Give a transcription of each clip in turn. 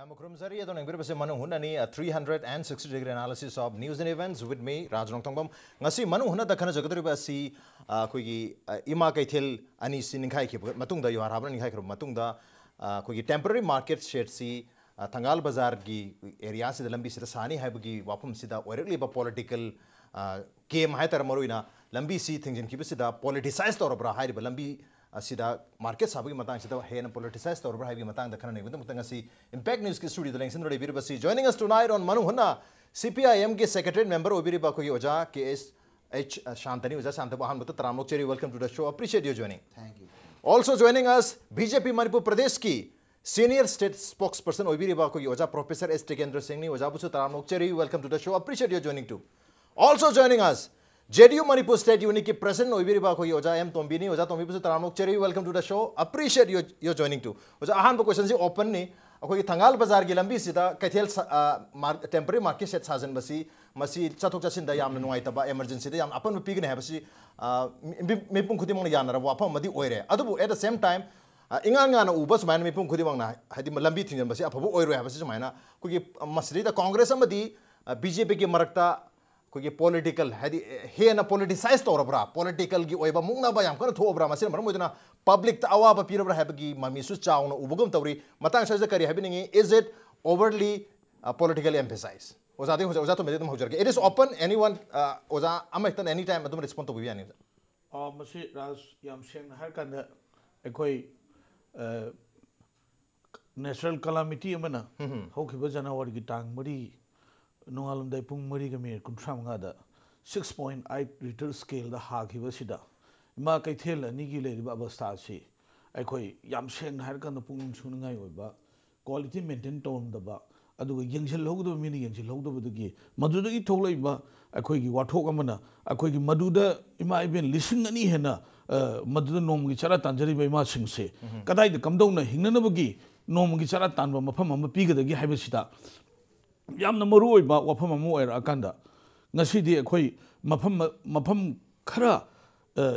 I'm Akrumzari, and I'm going to give you a 360-degree analysis of news and events with me, Raj Nongthombam. Ngasi manu huna dakhana jagadriba si koigi Ima Keithel ani singhai ki matungda yohar habran ninghai kru matungda koigi temporary market share si Thangal Bazaar gi area si dalambi sira sani hai bagi wapum sida orally ba political game hai tar maru ina lambi si thing jin ki sida politicized tor bra hai ba lambi Sida market sabi matang sida hai na politicized or bhai matang dakhana nei gutum tangasi Impact News ki studio daleng sindore biribasi joining us tonight on Manu Hunna CPIM ki secretary member obiriba ko yoja Ksh Shanta ni oja Shanta bahan but Ramlok Cherry, welcome to the show, appreciate you joining. Thank you. Also joining us BJP Manipur Pradesh ki senior state spokesperson obiriba ko yoja Prof S Tikendra Singh ni oja busu Ramlok Cherry, welcome to the show, appreciate you joining too. Also joining us JDU Manipur State Unity President Oibiriba Koi Oja M. Tombini Oja Tombi Pusu Ramlok Cherry, welcome to the show. Appreciate your joining too. Oja Ahan po questions open ni. Koi Thangal Bazaar Gilambi Sida Keithel temporary market set sazen basi masi chathok chasin da yam nuai taba emergency da yam apan me pig ne basi me pung khudi mang yanara wapa madi oire. Adubu at the same time ingan ngana ubas main me pung khudi mang na hadi lambi thingen basi apabu oire basi maina koi masri da Congress amadi BJP ki marakta कोई political है दी है ना politicized तौर पर political की ओए बा मुंगना बा याम करना थो ओबरा मसीन मरम उतना public ता आवा बा पीर ओबरा है बगी मामीसु चाउना उबगम तवरी मतांग शायद करी है भी नहीं is it overly politically emphasized उजादी हो उजाद तो मेरे तुम हो जाएगा it is open anyone उजा अमेरिकन anytime तुम respond तो भी आने और मसीन राज याम शेंग हर कंधा कोई natural calamity है मना हो कि बजना वाली की टांग मरी Nungalum day pung mari gamir kuntramgada 6.8 Richter scale the hagiba sida. Ima Keithel nigile baba starchi. I koi yam shen harkan the pung sungai oba. Quality maintained tone the ba. Adu yangshel hogdo meaning yangshel hogdo with the gi. Maduda tola ba. I koi watogamana. I koi maduda ima even listening any henna. Maduda nom gichara tanjari by ma sing se. Kadai the come down a hinanabugi. Nom gichara tanba mapama piga the gihabisita. Yam Namuru ba Wapama Mu era Akanda. Nasidi Akoi Mapam Mapam Kara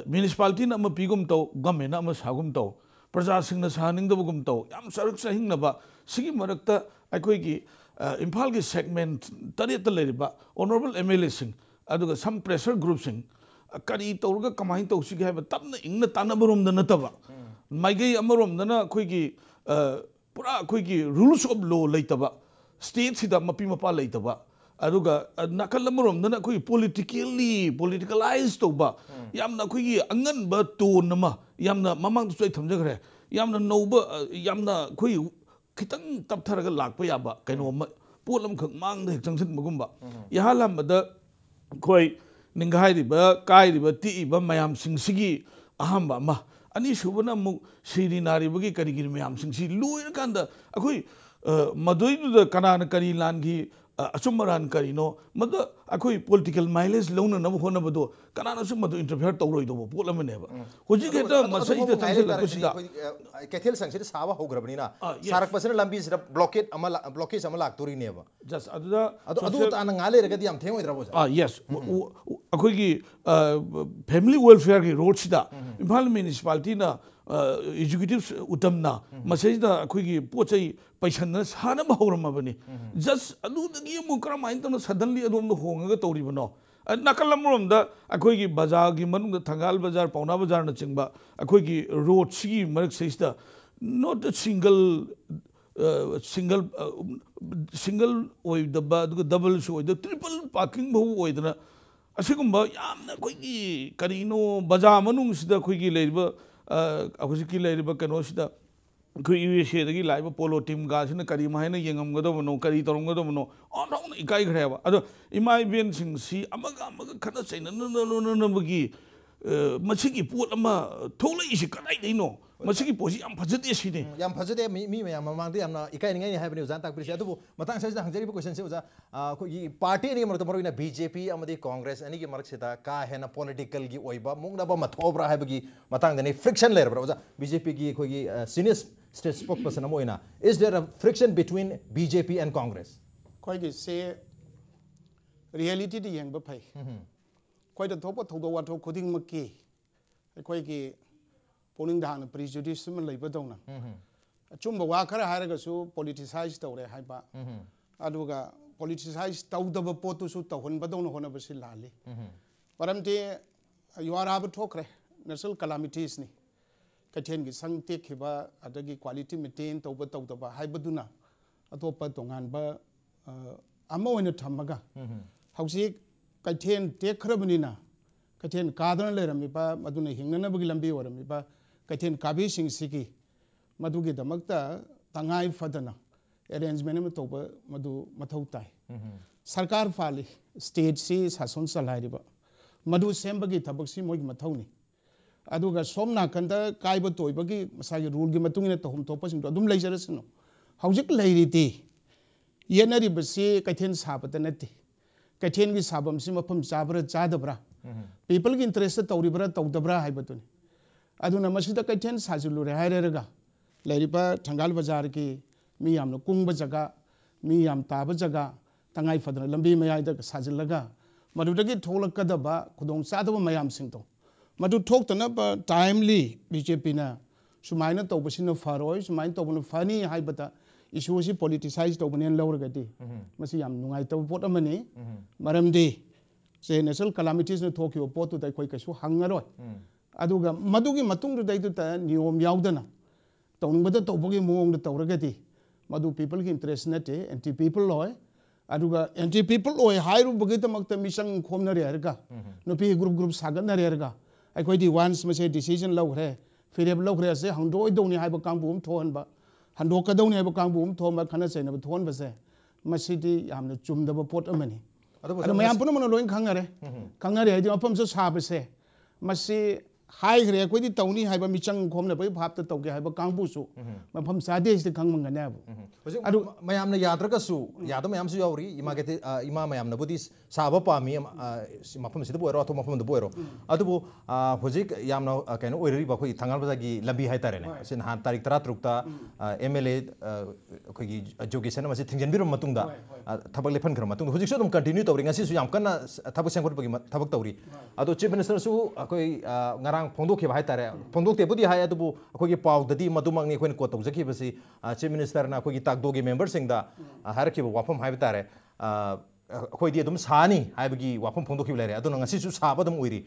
Municipality Nama Pigumto Gamena Mas Hagumto. Praja Singh Sahaning the Bugumto. Yam Saruk Sahinaba Sigi Marakta Akoigi Impalgi segment Tariata Leriba Honorable MLA Singh Aduga some pressure group sing a Kari Torga Kamahinto Sig have a Tana in the Tanaburum the Natava. Maigay Amarum Nana Kuigi Pura Kuigi rules of law later. State sida mapi mapa lai taba aduga nakalamurom na koi politicalized toba yamna koi angan ba tone ma yamna mamang soi thamjagre yamna noba yamna koi kitang taptharaga lakpa yaba kaino polam khang mang de changsin magumba yahalam da koi ningai riba kai riba ti ba mayam sing sigi ahamba ma ani shubana mu siri nari bagi kari gir mayam sing si loir kanda akoi Madhuidu the Kanan Kari Langi, Asumaran Karino, Mother Akoi political mileage, Lona Nabonabado, Kananasumadu interfered to Roido, Polamaneva. Would you get a Masai the Tanzila? Keithel sanctions Hava Hograbina, Sarakasan Lambis blockade blockage Amalak Turineva. Just Ada Adut and Angale Regadiam Temodrava. Ah, yes. Akoi family welfare roadsida, Impal Municipaltina. Executives utamna masajda khuigi pochai paishanna sana bhauram bani just adu gi mukra mind to suddenly adom no hongaga tori bano nakalamrom da akhuigi bazaar gi manung da Thangal Bazaar Pauna Bazaar na chingba akhuigi road si marak seista not a single oi da ba double oi da triple parking bhu oi da asigumba yamna khuigi karino bazaar manung sida khuigi leiba Akuski lady Bacanosta, Kuyu Shady Live Polo Team Gas in a Karimahina, Yangam Godovono, Karitorong Godovono, or no Ikai Grava. Other, in my being, see, Amaga cannot say no, Bugi, Masiki, Pulama, Tola is a Kadino, Masiki Posi, and Paziti City. Yam Pazete, me, I'm among them, Ikai have news and appreciable. Matan says the Hungary question says a party name of the Morina BJP, Amadi Congress, and Niki Marxita, Ka, and a political Giba, Mungaba, Matobra, Habagi, Matang, and a friction layer. BJP Kogi, senior state spokesperson Amoina. Is there a friction between BJP and Congress? Quite a say reality the young Bapai. Quite a top of Togowato Koding Maki, a Quaiki. Polling down a prejudice, similar labor donor. ꯆꯨꯝꯕ ꯋꯥ ꯈꯔ ꯍꯥꯏꯔꯒꯁꯨ ꯄꯣꯂꯤꯇꯤꯁꯥꯏꯖ ꯇꯧꯔꯦ ꯍꯥꯏꯕ ꯑꯗꯨꯒ ꯄꯣꯂꯤꯇꯤꯁꯥꯏꯖ ꯇꯧꯗꯕ ꯄꯣꯠꯇꯨꯁꯨ ꯇꯧꯍꯟꯕꯗꯧꯅ ꯍꯣꯠꯅꯕꯁꯤ ꯂꯥꯜꯂꯤ ꯃꯔꯝꯗꯤ ꯌꯨꯍꯥꯔꯥꯕ ꯊꯣꯛꯈ꯭ꯔꯦ ꯅꯦꯁꯅꯦꯜ ꯀꯂꯥꯃꯤꯇꯤꯁꯅꯤ ꯀꯩꯊꯦꯟꯒꯤ ꯁꯪ ꯇꯦꯛꯈꯤꯕ ꯑꯗꯒꯤ ꯀ꯭ꯋꯥꯂꯤꯇꯤ ꯃꯦꯟꯇꯦꯟ ꯇꯧꯕ ꯇꯧꯗꯕ ꯍꯥꯏꯕꯗꯨꯅ ꯑꯇꯣꯞꯄ ꯇꯣꯉꯥꯟꯕ ꯑꯃ ꯑꯣꯏꯅ ꯊꯝꯃꯒ ꯍꯧꯖꯤꯛ ꯀꯩꯊꯦꯟ ꯇꯦꯛꯈ꯭ꯔꯕꯅꯤꯅ ꯀꯩꯊꯦꯟ ꯀꯥꯗꯅ ꯂꯩꯔꯝꯃꯤꯕ ꯑꯗꯨꯅ ꯍꯤꯡꯅꯅꯕꯒꯤ ꯂꯝꯕꯤ ꯑꯣꯏꯔꯝꯃꯤꯕ ꯀꯩꯊꯦꯟ ꯀꯥꯕꯤꯁꯤꯡꯁꯤꯒꯤ ꯃꯗꯨꯒꯤꯗꯃꯛꯇ ꯇꯉꯥꯏ ꯐꯗꯅ ꯑꯦꯔꯦꯟꯖꯃꯦꯟ ꯑꯃ ꯇꯧꯕ ꯃꯗꯨ ꯃꯊꯧ ꯇꯥꯏ ꯁꯔꯀꯥꯔ ꯐꯥꯜꯂꯤ ꯁ꯭ꯇꯦꯠꯁꯤ ꯁꯥꯁꯣꯟ ꯆꯂꯥꯏꯔꯤꯕ ꯃꯗꯨ ꯁꯦꯝꯕꯒꯤ ꯊꯕꯛꯁꯤ ꯃꯣꯏꯒꯤ ꯃꯊꯧꯅꯤ ꯑꯗꯨꯒ ꯁꯣꯝ ꯅꯥꯀꯟꯗ ꯀꯥꯏꯕ ꯇꯣꯏꯕꯒꯤ ꯃꯁꯥꯒꯤ ꯔꯨꯜꯒꯤ ꯃꯇꯨꯡ ꯏꯟꯅ ꯇꯧꯐꯝ ꯊꯣꯛꯄꯁꯤꯡꯗꯣ ꯑꯗꯨꯝ ꯂꯩꯖꯔꯁꯅꯨ ꯍꯧꯖꯤꯛ ꯂꯩꯔꯤꯗꯤ ꯌꯦꯠꯅꯔꯤꯕꯁꯤ ꯀꯩꯊꯦꯟ ꯁꯥꯕꯇ ꯅꯠꯇꯦ ꯀꯩꯊꯦꯟꯒꯤ ꯁꯥꯕꯝꯁꯤ ꯃꯐꯝ ꯆꯥꯕ꯭ꯔꯥ ꯆꯥꯗꯕ꯭ꯔꯥ ꯄꯤꯄꯜꯒꯤ ꯏꯟꯇꯔꯦꯁꯇ ꯇꯧꯔꯤꯕ꯭ꯔꯥ ꯇꯧꯗꯕ꯭ꯔꯥ ꯍꯥꯏꯕꯗꯨꯅꯤ ꯑꯗꯨꯅ ꯃꯁꯤꯗ ꯀꯩꯊꯦꯟ ꯁꯥꯖꯤꯜꯂꯨꯔꯦ ꯍꯥꯏꯔꯒ ꯂꯩꯔꯤꯕ ꯊꯪꯒꯥꯜ ꯕꯖꯥꯔꯒꯤ ꯃꯤ ꯌꯥꯝꯅ ꯀꯨꯡꯕ ꯖꯒꯥ ꯃꯤ ꯌꯥꯝ ꯇꯥꯕ ꯖꯒꯥ ꯇꯉꯥꯏ ꯐꯗꯅ ꯂꯝꯕꯤ ꯃꯌꯥꯏꯗ ꯁꯥꯖꯤꯜꯂꯒ ꯃꯗꯨꯗꯒꯤ ꯊꯣꯛꯂꯛꯀꯗꯕ ꯈꯨꯗꯣꯡ ꯆꯥꯗꯕ ꯃꯌꯥꯝꯁꯤꯡꯗꯣ ꯃꯗꯨ ꯊꯣꯛꯇꯅꯕ ꯇꯥꯏꯝꯂꯤ ꯕꯤꯖꯦꯄꯤꯅ ꯁꯨꯃꯥꯏꯅ ꯇꯧꯕꯁꯤꯅ ꯐꯔꯣꯏ ꯁꯨꯃꯥꯏꯅ ꯇꯧꯕꯅ ꯐꯅꯤ ꯍꯥꯏꯕꯗ ꯏꯁꯨꯁꯤ ꯄꯣꯂꯤꯇꯤꯁꯥꯏꯖ ꯇꯧꯕꯅꯦꯅ ꯂꯧꯔꯒꯗꯤ ꯃꯁꯤ ꯌꯥꯝ ꯅꯨꯡꯉꯥꯏꯇꯕ ꯄꯣꯠ ꯑꯃꯅꯤ ꯃꯔꯝꯗꯤ ꯅꯦꯁꯅꯦꯜ ꯀꯂꯥꯃꯤꯇꯤꯁꯅ ꯊꯣꯛꯈꯤꯕ ꯄꯣꯠꯇꯨꯗ ꯑꯩꯈꯣꯏ ꯀꯩꯁꯨ ꯍꯪꯉꯔꯣꯏ ꯑꯗꯨꯒ ꯃꯗꯨꯒꯤ ꯃꯇꯨꯡꯗꯨꯗꯩꯗꯨꯗ ꯅꯤꯌꯣꯝ ꯌꯥꯎꯗꯅ ꯇꯧꯅꯤꯡꯕꯗ ꯇꯧꯕꯒꯤ ꯃꯑꯣꯡꯗ ꯇꯧꯔꯒꯗꯤ ꯃꯗꯨ ꯄꯤꯄꯜꯒꯤ ꯏꯟꯇꯔꯦꯁ ꯅꯠꯇꯦ ꯑꯦꯟꯇꯤ ꯄꯤꯄꯜ ꯑꯣꯏ ꯑꯗꯨꯒ ꯑꯦꯟꯇꯤ ꯄꯤꯄꯜ ꯑꯣꯏ ꯍꯥꯏꯔꯨꯕꯒꯤꯗꯃꯛꯇ ꯃꯤꯆꯪ ꯈꯣꯝꯅꯔꯦ ꯍꯥꯏꯔꯒ ꯅꯨꯄꯤ ꯒ꯭ꯔꯨꯞ ꯁꯥꯒꯠꯅꯔꯦ ꯍꯥꯏꯔꯒ ꯑꯩꯈꯣꯏꯗꯤ ꯋꯥꯟꯁ ꯃꯁꯤ ꯗꯤꯁꯤꯖꯟ ꯂꯧꯈ꯭ꯔꯦ ꯐꯤꯔꯦꯞ ꯂꯧꯈ꯭ꯔꯦ ꯑꯁꯤ ꯍꯪꯗꯣꯛꯑꯣꯏꯗꯧꯅꯤ ꯍꯥꯏꯕ ꯀꯥꯡꯕꯨ ꯑꯃ ꯊꯣꯛꯍꯟꯕ ꯍꯟꯗꯣꯛꯀꯗꯧꯅꯤ ꯍꯥꯏꯕ ꯀꯥꯡꯕꯨ ꯑꯃ ꯊꯣꯛꯍꯟꯕ ꯈꯟꯅ ꯆꯩꯅꯕ ꯊꯣꯛꯍꯟꯕꯁꯦ ꯃꯁꯤꯗꯤ ꯌꯥꯝꯅ ꯆꯨꯝꯗꯕ ꯄꯣꯠ ꯑꯃꯅꯤ ꯑꯗꯨ ꯃꯌꯥꯝ ꯄꯨꯝꯅꯃꯛꯅ ꯂꯣꯏ ꯈꯪꯅꯔꯦ ꯍꯥꯏꯗꯤ ꯃꯐꯝꯁꯨ ꯁꯥꯕꯁꯦ ꯃꯁꯤ ꯍꯥꯏꯈ꯭ꯔꯦ ꯑꯩꯈꯣꯏꯗꯤ ꯇꯧꯅꯤ ꯍꯥꯏꯕ ꯃꯤꯆꯪ ꯈꯣꯝꯅꯕꯒꯤ ꯚꯥꯞꯇ ꯇꯧꯒꯦ ꯍꯥꯏꯕ ꯀꯥꯡꯕꯨꯁꯨ ꯃꯐꯝ ꯆꯥꯗꯦꯁꯤꯗ ꯈꯪꯃꯟꯒꯅꯦꯕ ꯍꯧꯖꯤꯛ ꯑꯗꯨ ꯃꯌꯥꯝꯅ ꯌꯥꯗ꯭ꯔꯒꯁꯨ ꯌꯥꯗꯕ ꯃꯌꯥꯝꯁꯨ ꯌꯥꯎꯔꯤ ꯏꯃꯥ ꯃꯌꯥꯝꯅꯕꯨꯗꯤ ꯁꯥꯕ ꯄꯥꯝꯃꯤ ꯃꯐꯝꯁꯤꯗꯕꯨ ꯑꯣꯏꯔꯣ ꯑꯇꯣꯞꯄ ꯃꯐꯝꯗꯕꯨ ꯑꯣꯏꯔꯣ ꯑꯗꯨꯕꯨ ꯍꯧꯖꯤꯛ ꯌꯥꯝꯅ ꯀꯩꯅꯣ ꯑꯣꯏꯔꯤꯕ ꯑꯩꯈꯣꯏꯒꯤ ꯊꯥꯡꯒꯥꯜ ꯕꯖꯥꯔꯒꯤ ꯂꯝꯕꯤ ꯍꯥꯏꯇꯥꯔꯦꯅꯦ ꯑꯁꯤ ꯅꯍꯥꯟ ꯇꯥꯔꯤꯛ 13ꯇ MLA ꯑꯩꯈꯣꯏꯒꯤ ꯖꯣꯒꯦꯁꯟ ꯑꯃꯁꯤ ꯊꯤꯡꯖꯤꯟꯕꯤꯔꯕ ꯃꯇꯨꯡꯗ ꯊꯕꯛ ꯂꯦꯞꯍꯟꯈ꯭ꯔꯕ ꯃꯇꯨꯡꯗ ꯍꯧꯖꯤꯛꯁꯨ ꯑꯗꯨꯝ ꯀꯟꯇꯤꯅ꯭ꯌꯨ ꯇꯧꯔꯤ ꯉꯁꯤꯁꯨ ꯌꯥꯝ ꯀꯟꯅ ꯊꯕꯛ ꯁꯦꯝꯒꯠꯄꯒꯤ ꯊꯕꯛ ꯇꯧꯔꯤ ꯑꯗꯣ ꯆꯤꯐ ꯃꯤꯅꯤꯁꯇꯔꯁꯨ ꯑꯩꯈꯣꯏ ꯉꯔꯥꯡ ꯐꯣꯡꯗꯣꯛꯈꯤꯕ ꯍꯥꯏꯇꯥꯔꯦ ꯐꯣꯡꯗꯣꯛꯇꯦꯕꯨꯗꯤ ꯍꯥꯏ ꯑꯗꯨꯕꯨ ꯑꯩꯈꯣꯏꯒꯤ ꯄꯥꯎꯗꯗꯤ ꯃꯗꯨꯃꯛꯅꯤ ꯑꯩꯈꯣꯏꯅ ꯀꯣꯠ ꯇꯧꯖꯈꯤꯕꯁꯤ ꯆꯤꯐ ꯃꯤꯅꯤꯁꯇꯔꯅ ꯑꯩꯈꯣꯏꯒꯤ ꯇꯥꯛꯗꯣꯒꯤ ꯃꯦꯝꯕꯔꯁꯤꯡꯗ ꯍꯥꯏꯔꯛꯈꯤꯕ ꯋꯥꯐꯝ ꯍꯥꯏꯕ ꯇꯥꯔꯦ ꯑꯩꯈꯣꯏꯗꯤ ꯑꯗꯨꯝ ꯁꯥꯅꯤ ꯍꯥꯏꯕꯒꯤ ꯋꯥꯐꯝ ꯐꯣꯡꯗꯣꯛꯈꯤꯕ ꯂꯩꯔꯦ ꯑꯗꯨꯅ ꯉꯁꯤꯁꯨ ꯁꯥꯕ ꯑꯗꯨꯝ ꯎꯏꯔꯤ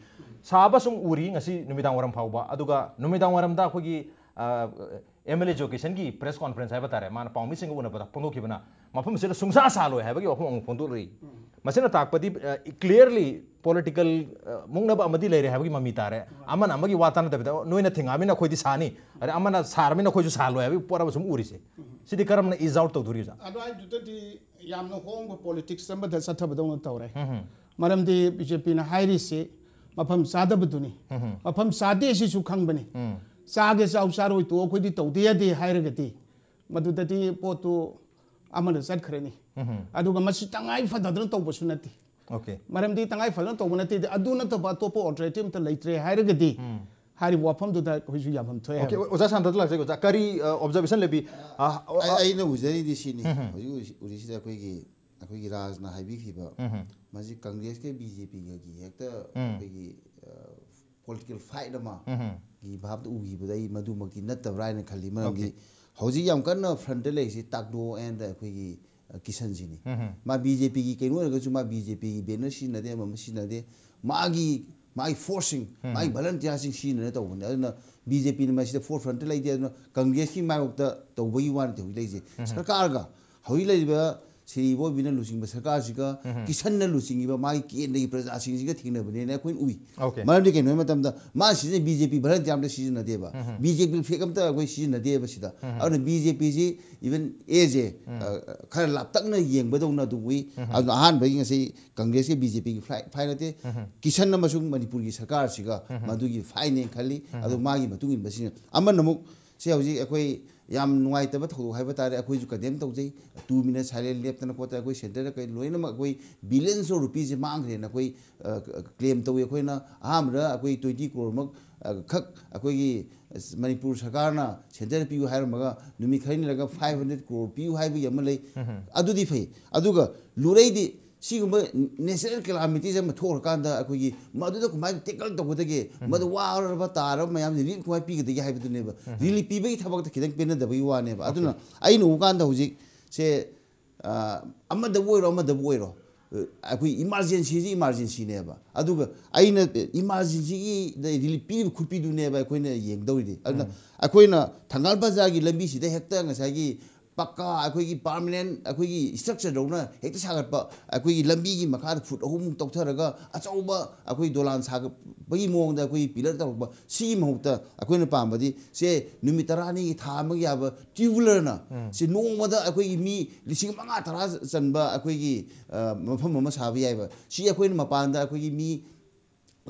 ꯁꯥꯕ ꯁꯨꯝ ꯎꯔꯤ ꯉꯁꯤ ꯅꯨꯃꯤꯗꯥꯡ ꯋꯥꯏꯔꯝ ꯐꯥꯎꯕ ꯑꯗꯨꯒ ꯅꯨꯃꯤꯗꯥꯡ ꯋꯥꯏꯔꯝꯗ ꯑꯩꯈꯣꯏꯒꯤ MLA ꯖꯣꯒꯦꯁꯟꯒꯤ ꯄ꯭ꯔꯦꯁ ꯀꯣꯟꯐꯔꯦꯟꯁ ꯍꯥꯏꯕ ꯇꯥꯔꯦ ꯃꯥꯅ ꯄꯥꯎꯃꯤꯁꯤꯡꯒ ꯎꯅꯕꯗ ꯐꯣꯡꯗꯣꯛꯈꯤꯕꯅ ꯃꯐꯝꯁꯤꯗ ꯁꯨꯡꯁꯥ ꯁꯥꯂꯣꯏ ꯍꯥꯏꯕꯒꯤ ꯋꯥꯐꯝ ꯑꯃꯨꯛ ꯐꯣꯡꯗꯣꯛꯂꯛꯏ ꯃꯁꯤꯅ ꯇꯥꯛꯄꯗꯤ ꯀ꯭ꯂꯤꯌꯔꯂꯤ ꯄꯣꯂꯤꯇꯤꯀꯦꯜ ꯃꯨꯛꯅꯕ ꯑꯃꯗꯤ ꯂꯩꯔꯦ ꯍꯥꯏꯕꯒꯤ ꯃꯃꯤ ꯇꯥꯔꯦ ꯑꯃꯅ ꯑꯃꯒꯤ ꯋꯥ ꯇꯥꯟꯅꯗꯕꯤꯗ ꯅꯣꯏꯅ ꯊꯤꯡꯉꯛꯑꯃꯤꯅ ꯑꯩꯈꯣꯏꯗꯤ ꯁꯥꯅꯤ ꯑꯗꯩ ꯑꯃꯅ ꯁꯥꯔꯕꯅꯤꯅ ꯑꯩꯈꯣꯏꯁꯨ ꯁꯥꯜꯂꯣꯏ ꯍꯥꯏꯕꯒꯤ ꯄꯣꯠ ꯑꯃ ꯁꯨꯝ ꯎꯔꯤꯁꯦ ꯁꯤꯗꯤ ꯀꯔꯝꯅ ꯏꯖ ꯑꯥꯎꯠ ꯇꯧꯗꯣꯔꯤ ꯑꯣꯖꯥ ꯑꯗꯨꯋꯥꯏꯗꯨꯗꯗꯤ ꯌꯥꯝꯅ ꯍꯣꯡꯕ ꯄꯣꯂꯤꯇꯤꯛꯁ ꯑꯃꯗ ꯆꯠꯊꯕꯗꯧꯅ ꯇꯧꯔꯦ ꯃꯔꯝꯗꯤ BJPꯅ ꯍꯥꯏꯔꯤꯁꯤ ꯃꯐꯝ ꯆꯥꯗꯕꯗꯨꯅꯤ ꯃꯐꯝ ꯆꯥꯗꯦ ꯁꯤꯁꯨ ꯈꯪꯕꯅꯤ ꯆꯥꯒꯦ ꯆꯥꯎ ꯆꯥꯔꯣꯏ ꯇꯣꯛꯑꯣ ꯑꯩꯈꯣꯏꯗꯤ ꯇꯧꯗ ꯌꯥꯗꯦ ꯍꯥꯏꯔꯒꯗꯤ ꯃꯗꯨꯗꯗꯤ ꯄꯣꯠꯇꯨ ꯑꯃꯗ ꯆꯠꯈ꯭ꯔꯅꯤ ꯑꯗꯨꯒ ꯃꯁꯤ ꯇꯉꯥꯏ ꯐꯗꯗꯅ ꯇꯧꯕꯁꯨ ꯅꯠꯇꯦ ꯃꯔꯝꯗꯤ ꯇꯉꯥꯏ ꯐꯗꯅ ꯇꯧꯕ ꯅꯠꯇꯦ ꯑꯗꯨ ꯅꯠꯇꯕ ꯑꯇꯣꯞꯄ ꯑꯣꯜꯇꯔꯅꯦꯇꯤꯞ ꯑꯝꯇ ꯂꯩꯇ꯭ꯔꯦ ꯍꯥꯏꯔꯒꯗꯤ ꯍꯥꯏꯔꯤꯕ ꯋꯥꯐꯝꯗꯨꯗ ꯑꯩꯈꯣꯏꯁꯨ ꯌꯥꯐꯝ ꯊꯣꯛꯑꯦ ꯑꯣꯖꯥ ꯁꯥꯟꯇꯗ ꯂꯥꯛꯆꯒꯦ ꯑꯣꯖꯥ ꯀꯔꯤ ꯑꯣꯕꯖꯔꯕꯦꯁꯟ ꯂꯩꯕꯤ ꯑꯩꯅ ꯎꯖꯔꯤꯗꯤ ꯁꯤꯅꯤ ꯍꯧꯖꯤꯛ ꯎꯔꯤꯁꯤꯗ ꯑꯩꯈꯣꯏꯒꯤ ꯔꯥꯖꯅ ꯍꯥꯏꯕꯤꯈꯤꯕ ꯃꯁꯤ ꯀꯪꯒ꯭ꯔꯦꯁꯀ BJPꯒꯒꯤ ꯍꯦꯛꯇ ꯑꯩꯈꯣꯏꯒꯤ ꯄꯣꯂꯤꯇꯤꯀꯦꯜ ꯐꯥꯏꯠ ꯑꯃꯒꯤ ꯚꯥꯞꯇ ꯎꯈꯤꯕꯗ ꯑꯩ ꯃꯗꯨꯃꯛꯇꯤ ꯅꯠꯇꯕ꯭ꯔꯥ ꯍꯥꯏꯅ ꯈꯜꯂꯤ ꯃꯔꯝꯗꯤ ꯍꯧꯖꯤꯛ ꯌꯥꯝ ꯀꯟꯅ ꯐ꯭ꯔꯟꯇ ꯂꯩꯔꯤꯁꯤ ꯇꯥꯛꯗꯣ ꯑꯦꯟ ꯑꯩꯈꯣꯏꯒꯤ ꯀꯤꯁꯟꯁꯤꯅꯤ ꯃꯥ BJPꯒꯤ ꯀꯩꯅꯣ ꯑꯣꯏꯔꯒꯁꯨ ꯃꯥ BJPꯒꯤ ꯕꯦꯅꯔ ꯁꯤꯖꯤꯟꯅꯗꯦ ꯑꯃꯃ ꯁꯤꯖꯤꯟꯅꯗꯦ ꯃꯥꯒꯤ ꯐꯣꯔꯁꯁꯤꯡ ꯃꯥꯒꯤ ꯚꯂꯟꯇꯤꯌꯥꯔꯁꯤꯡ ꯁꯤꯖꯤꯟꯅꯔ ꯇꯧꯕꯅꯤ ꯑꯗꯨꯅ BJPꯅ ꯃꯁꯤꯗ ꯐꯣꯔ ꯐ꯭ꯔꯟꯇ ꯂꯩꯇꯦ ꯑꯗꯨꯅ ꯀꯪꯒ꯭ꯔꯦꯁꯀꯤ ꯃꯥꯌꯣꯛꯇ ꯇꯧꯕꯒꯤ ꯋꯥꯅꯗꯤ ꯍꯧꯖꯤꯛ ꯂꯩꯖꯩ ꯁꯔꯀꯥꯔꯒ ꯍꯧꯖꯤꯛ ꯂꯩꯔꯤꯕ ꯁꯤꯔꯤꯕꯣꯏꯕꯤꯅ ꯂꯨꯆꯤꯡꯕ ꯁꯔꯀꯥꯔꯁꯤꯒ ꯀꯤꯁꯟꯅ ꯂꯨꯆꯤꯡꯉꯤꯕ ꯃꯥꯒꯤ ꯀꯦꯟꯗꯒꯤ ꯄ꯭ꯔꯖꯥꯁꯤꯡꯁꯤꯒ ꯊꯦꯡꯅꯕꯅꯦꯅ ꯑꯩꯈꯣꯏꯅ ꯎꯏ ꯃꯔꯝꯗꯤ ꯀꯩꯅꯣ ꯍꯥꯏꯕ ꯃꯇꯝꯗ ꯃꯥ ꯁꯤꯖꯤꯟꯅꯩ BJP ꯚꯔꯟꯇꯤ ꯑꯝꯇ ꯁꯤꯖꯤꯟꯅꯗꯦꯕ BJP ꯐꯦꯛ ꯑꯝꯇ ꯑꯩꯈꯣꯏ ꯁꯤꯖꯤꯟꯅꯗꯦꯕ ꯁꯤꯗ ꯑꯗꯨꯅ BJPꯁꯤ ꯏꯚꯟ ꯑꯦꯁꯦ ꯈꯔ ꯂꯥꯞꯇꯛꯅ ꯌꯦꯡꯕꯗꯧꯅ ꯑꯗꯨꯝ ꯎꯏ ꯑꯗꯨꯅ ꯑꯍꯥꯟꯕꯒꯤ ꯉꯁꯤ ꯀꯪꯒ꯭ꯔꯦꯁꯀꯤ BJPꯒꯤ ꯐꯥꯏꯠ ꯅꯠꯇꯦ ꯀꯤꯁꯟ ꯑꯃꯁꯨꯡ ꯃꯅꯤꯄꯨꯔꯒꯤ ꯁꯔꯀꯥꯔꯁꯤꯒ ꯃꯗꯨꯒꯤ ꯐꯥꯏꯠꯅꯦꯅ ꯈꯜꯂꯤ ꯑꯗꯨ ꯃꯥꯒꯤ ꯃꯇꯨꯡ ꯏꯟꯕꯁꯤꯅ ꯑꯃꯅ ꯑꯃꯨꯛ ꯁꯤ ꯍꯧꯖꯤꯛ ꯑꯩꯈꯣꯏ ꯌꯥꯝ ꯅꯨꯡꯉꯥꯏꯇꯕ ꯊꯧꯗꯣꯛ ꯍꯥꯏꯕ ꯇꯥꯔꯦ ꯑꯩꯈꯣꯏꯁꯨ ꯀꯟꯗꯦꯝ ꯇꯧꯖꯩ 2 ꯃꯤꯅꯠ ꯁꯥꯏꯂꯦꯟ ꯂꯦꯞꯇꯅ ꯈꯣꯠꯇꯅ ꯑꯩꯈꯣꯏ ꯁꯦꯟꯇꯔꯗ ꯀꯩ ꯂꯣꯏꯅꯃꯛ ꯑꯩꯈꯣꯏ ꯕꯤꯂꯤꯌꯟꯁ ꯑꯣꯐ ꯔꯨꯄꯤꯁꯦ ꯃꯥꯡꯈ꯭ꯔꯦꯅ ꯑꯩꯈꯣꯏ ꯀ꯭ꯂꯦꯝ ꯇꯧꯋꯤ ꯑꯩꯈꯣꯏꯅ ꯑꯍꯥꯟꯕꯗ ꯑꯩꯈꯣꯏ 20 crore ꯈꯛ ꯑꯩꯈꯣꯏꯒꯤ ꯃꯅꯤꯄꯨꯔ ꯁꯔꯀꯥꯔꯅ ꯁꯦꯟꯇꯔꯗ ꯄꯤꯌꯨ ꯍꯥꯏꯔꯝꯃꯒ ꯅꯨꯃꯤꯠ ꯈꯔꯅꯤꯔꯒ 500 crore ꯄꯤꯌꯨ ꯍꯥꯏꯕꯒꯤ ꯑꯃ ꯂꯩ ꯑꯗꯨꯗꯤ ꯐꯩ ꯑꯗꯨꯒ ꯂꯨꯔꯩꯗꯤ ꯁꯤꯒꯨꯝꯕ ꯅꯦꯆꯔꯦꯜ ꯀꯦꯂꯥꯃꯤꯇꯤꯁ ꯑꯃ ꯊꯣꯛꯔꯀꯥꯟꯗ ꯑꯩꯈꯣꯏꯒꯤ ꯃꯗꯨꯗ ꯀꯃꯥꯏꯅ ꯇꯦꯀꯜ ꯇꯧꯒꯗꯒꯦ ꯃꯗꯨ ꯋꯥꯔꯕ ꯇꯥꯔꯕ ꯃꯌꯥꯝꯁꯦ ꯔꯤꯂꯤꯞ ꯀꯃꯥꯏꯅ ꯄꯤꯒꯗꯒꯦ ꯍꯥꯏꯕꯗꯨꯅꯦꯕ ꯔꯤꯂꯤꯞ ꯄꯤꯕꯒꯤ ꯊꯕꯛꯇ ꯈꯤꯇꯪ ꯄꯦꯟꯅꯗꯕꯒꯤ ꯋꯥꯅꯦꯕ ꯑꯗꯨꯅ ꯑꯩꯅ ꯎꯀꯥꯟꯗ ꯍꯧꯖꯤꯛꯁꯦ ꯑꯃꯗꯕꯨ ꯑꯣꯏꯔꯣ ꯑꯃꯗꯕꯨ ꯑꯣꯏꯔꯣ ꯑꯩꯈꯣꯏ ꯏꯃꯥꯔꯖꯦꯟꯁꯤꯁꯤ ꯏꯃꯥꯔꯖꯦꯟꯁꯤꯅꯦꯕ ꯑꯗꯨꯒ ꯑꯩꯅ ꯏꯃꯥꯔꯖꯦꯟꯁꯤꯒꯤ ꯔꯤꯂꯤꯞ ꯄꯤꯔꯤꯕ ꯈꯨꯠꯄꯤꯗꯨꯅꯦꯕ ꯑꯩꯈꯣꯏꯅ ꯌꯦꯡꯗꯧꯔꯤꯗꯤ ꯑꯗꯨꯅ ꯑꯩꯈꯣꯏꯅ ꯊꯪꯒꯥꯜ ꯕꯖꯥꯔꯒꯤ ꯂꯝꯕꯤꯁꯤꯗ ꯍꯦꯛꯇ ꯉꯁꯥꯏꯒꯤ पक्का अखोई पर्मनेंट अखोई स्ट्रक्चर हेक्ट सागप अखोई लंबी की मखाद फुट अहूम तौथरग अचौब अखोई दोलान सागपगी मौद अखोई पिलर तौरप सी महुत अखोन पाबदी से नुमित तरानी थाम याब ट्यूबुलर से नोमद अखोई मी लिसिंग मंगा तरा चनब अखोई मफम साब याब सी अखोन मपान अखोई मी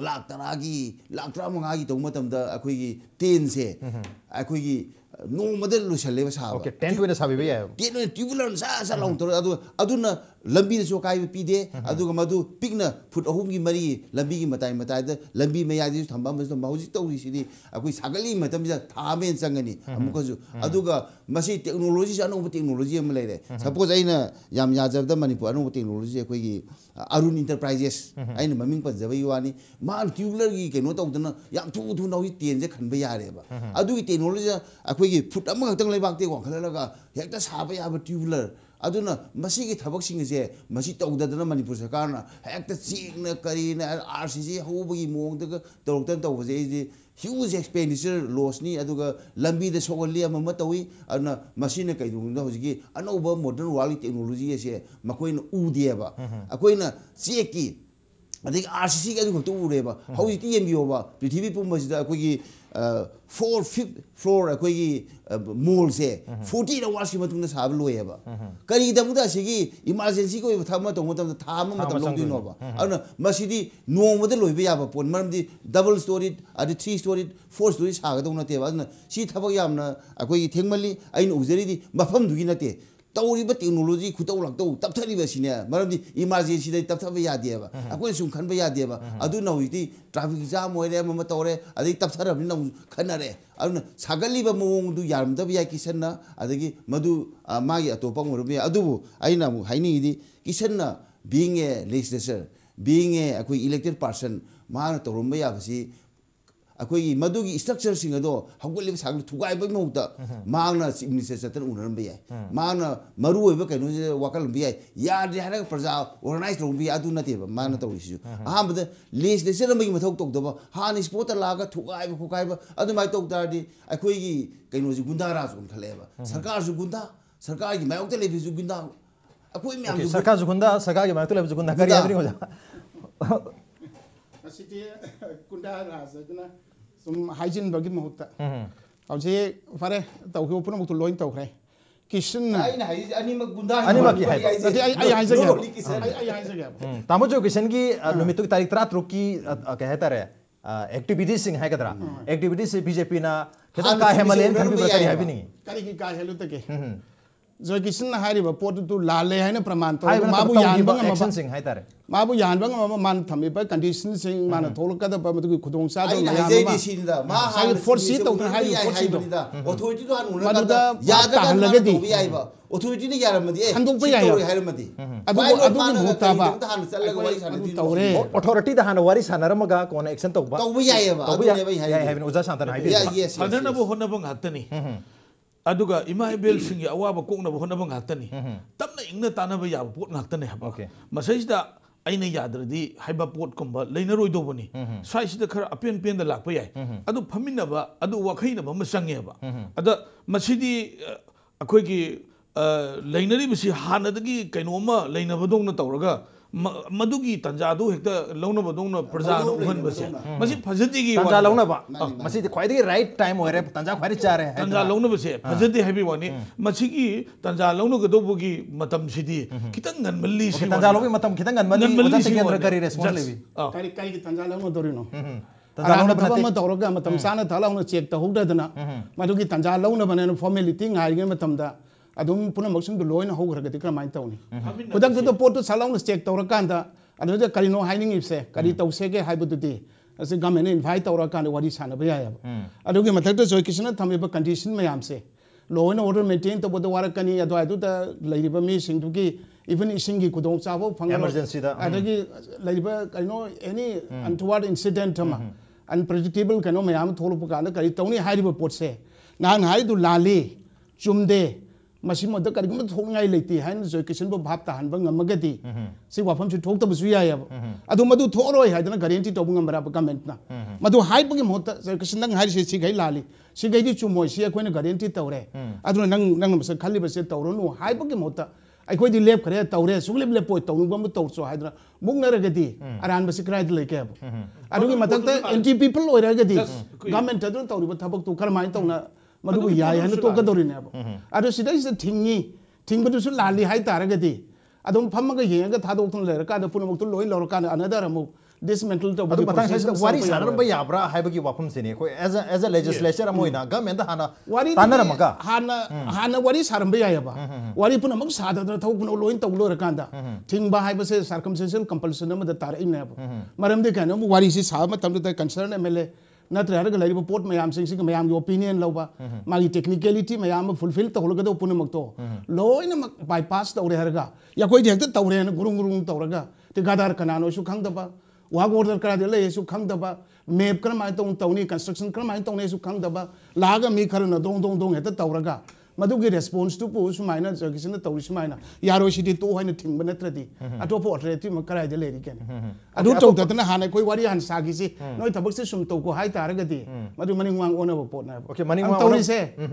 लाख तरागी लाख तरा मंगा की तौब अखोई टेन से अखोई no mother Lucia Sav. Okay, 10 minutes have tubular sa long to Aduna Lambi Sokai Pide, Adugamadu, Pigna, put a homey Marie, Lambi Matai Matada, Lambi Mayadis, Tambamas, Mausito City, Akuisagli, Matamza, Tame and Sangani, Amukazu, Aduga, Masi technologies are no technology. Suppose I know Yam Yazav the Manipur, no technology, Arun Enterprises, I know Mamimpa Zavani, Man tubular geek and not of the Yam to know it and the conveyor. I do it technology. Put among the back they walk, Hector's Harvey have a tubular. I don't know, Masiki Taboxing is here, Masito the Manipusakana, Hector Signa, Karina, RCC, Hobi Mong, the Doctor was easy. Huge expenditure, Losni, Aduga, Lambi the Solia Mamatawi, and Masina Kaidunozgi, and over modern quality in Lucia, Macoin Udieva, Aquina, Sieki. I think RCC can do whatever. How is TMB over? The TV Pumas is 4th floor, a quiggy mole say, 14 hours you want to have Lueva. Kari the Mudasigi, emergency go with Tamato, what of the Tamato Nova. I know Masidi, no mother Lueva upon Murmdi, double storied, at the 3-storied, 4-stories, Hagadona Tevana, she Tabayamna, a quiggy Temali, I know Zeridi, Mafam Duinate. Tauriba technology could all do Taptarivasia, Mardi, emergency Taptavia Deva. I went soon Canvia Deva. I do know it, traffic exam, wherever Matore, I think Taptarabino, Canare. I don't know Sagaliba Mung do Yam, Davia Kisena, I think Madu Maya Topam or Via Adubu. I know Haini Kisena being a legislator, being a elected person, Mar to Romea. Akoi Madugi structure singado, how will live Sang to Guy Bamota, Mana Simulator Unambia, Mana Maru Wakalbia, Yard Praza, or a nice Rombi, I do not have a man to issue. Aham the least the ceremony with Hoktoba, Hanis Potter Laga, Tugai, Hokaiba, other my talk daddy, Akoi, Kanozi Gundaras on Kaleva, Sarkazu Gunda, Sarkagi, my hotel is Gunda. Akoi Sarkazunda, Sagagi, my hotel is Gunda. City Kundara, some hygiene Bagimota. I'll say, Fare, Taukopo to Loin Tauke. Kishin, animal Gunda, Tamojo Kisengi, Lumitu Taritra, Ruki, Kahetare, activities in Hakatra, activities in Bijapina, Kataka Himalayan, and Happening. Karika Helutake. Zokisin Hariba ported to Lale and Pramanto, Mabu Yanbang, Sing Hatare. Mabu Yanbang, Mantamipa, conditions, Sing Manatolka, the Pamatu Kudung Sadi, I will foresee the Hagida, authority to Yada Lagadi, authority to Yaramadi, and don't pay Haramadi. I don't authority the Hanawaris Hanaramaga on accent of Bawiava. We have no Santa. Yes, I don't know Honabang Hatani. Aduga, Ima Bill sing a wab cook of Honabang Hatani. Tamna Ingna Tanaba Yab, Port Natane. Okay. Masajda Aina Yadri, Hyba Port Comba, Lenero Doboni. Size the car, a pin the Lapaya. Adu Paminaba, Adu Wakainaba, Masangeva. Ada Masidi a quickie Leneri Missi Hanadagi, Kanoma, Lenabadona Tauraga. Madugi Tanjadu Hector Lonabadona Prasano Hunbase. Masi Paziti Lonaba. Masi quite the right time where Tanja Harichare, Tanja Lonabase, Paziti Heavy One, Masiki, Tanja Lonogadobugi, Matam City, Kitan and Melis, Tanjalo Matam Kitan and Manan Melis, responsibly. Karikari Tanjalo Dorino. Tanjalo Matam Sana Talon checked the Hudadana. Madugi Tanjalo and formally thing I gave Matamda. I don't put a motion to low in a hog at my town. But after the port of Salon check Toracanda, another Carino hiding if say, Carito Sege Hypotheti, as a government invite Toracanda what is Hanabia. I don't give a letter so occasional Tamiba condition, may I say. Low in order maintained about the Warakani, I do the Lady Bamising to give even isingi kudong chabo phanga emergency da adagi laiba kaino any untoward incident ma unpredictable kaino mayam tholu pukana kari tawni haiba potse nan haidu lali chumde masimo da kari gum thongai leiti hain jo kishin bo bhap ta hanba ngamagadi si wafam chu thokta busu ya adu madu thoroi haidana guarantee tobung amra comment na madu haiba gi mota jo kishin nang hairi si gai lali si gai di chumoi si ko na guarantee tawre adu nang masa khali ba se tawronu haiba gi mota I quite lep career Taure, Sulib Lepo, Tongum Hydra, Mungaragadi, Aran Basikrai Lake. I don't matter empty people or regadi. Government don't talk about Tabak to Karmai Tona, Maduya, and Tokadorinabo. I don't see that is a tingy, Tingusu Lali Hai Taragadi. I don't Pamaga Yanga Tadokun Lerka, the Punuku Loy Lorcan, another move. Dismantled of the Wapum as a legislature, Moina, government, Hana, what is Hana, what is Harambayaba? What you put amongst Sada, the Tokuno in Togurkanda, Tingba Hypothesis, circumstantial compulsion of the Tarinab. Madame de Cano, what is his harm? Time to the concern, Emele, not regular report, may I'm saying, may I'm your opinion, Loba, my technicality, may I'm fulfilled the Hologo Punamokto. Law in a bypass the Orega, Yakoya the Taure and Gurung Tauraga, the Gadar Canano, Shukandaba. Walk order Cradle, you come the bar, Map Cramaton, Tony, construction Cramaton, you come the bar, Laga, Mikarana, don't at the Tauraga. Madugi responds to Push Minor, Jurgis in the Taurish Minor. Yaro she did 200 things when at ready. At a portrait, Macarade lady again. I don't talk that in a Hanako, Wari and Sagisi, no tabaxis from Toko High Taragadi, but you money one over port nap. Okay, money one is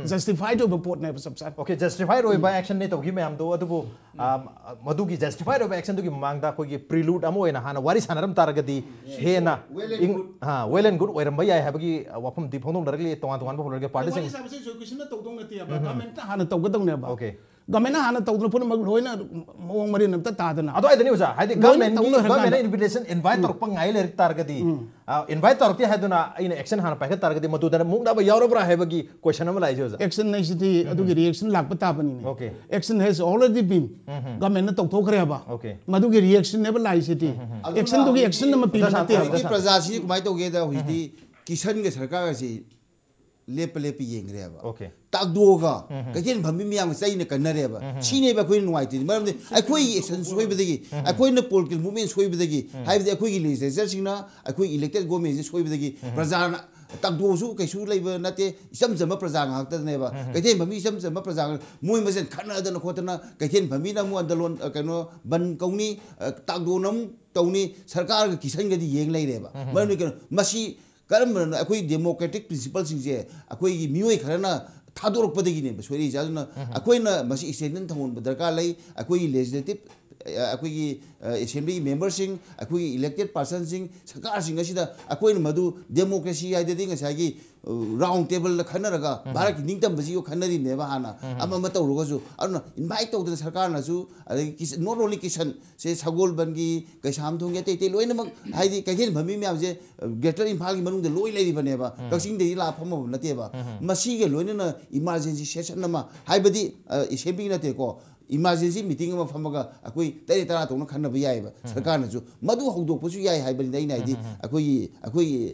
justified over port nap subside. Okay, justified by action net of him, Madugi justified over action to give Manga prelude Amo and Hana. What is Hanam Taragadi? Hena well and good, whereby I have a Wapum Diponum directly to one of the parties. Okay. Government has not told invitation invite action action okay. Action has already been. Government okay. Reaction never lies action to action okay. Tagdoga, Gatin Pamimiam saying a canareva. She never couldn't white. I quit and sweep the gay. I quit the polk and women sweep the gay. I have the quick list. Zersina, I quit elected Gomez and sweep the gay. Prazana, Tagdozu, Kasu labor, Nate, some Zamaprazan after the neighbor. Gatin Pami, some Zamaprazan, Muimas and Canada and Cotana, Gatin Pamina, Muandalon, Cano, Banconi, Tagdonum, Tony, Sarkar, Kisanga, the young lady. Manuka, Mashi. Current, a democratic principles in there, a quay Muic Rana, Tador Podigin, so it is a quaint must extend on Badarkale, a quay legislative, a quay assembly members sing, a quay elected person sing, Sakar Singashida, a quaint Madu, democracy, I think as I round table Kanaraga, Barak Ningtam Bazio Kanari Nevahana, Amamata Rogozu, I don't know, invite out the Sakanazu, not only Kishan, says Hagol Bangi, Kasham Tongate, Loinamok, Heidi Katin, Pamimia, Getter in Parliament, the Loy Lady Vaneva, Kaxing the La Pomo Nateva, Masiga Loinana, emergency sessionama, Hybadi, is helping Nateko. Emergency meeting of Hamaga, a quay, Territaton, Canabiaba, Sakanazu, Madu Hodo, Pusia, Hybrid, a quay,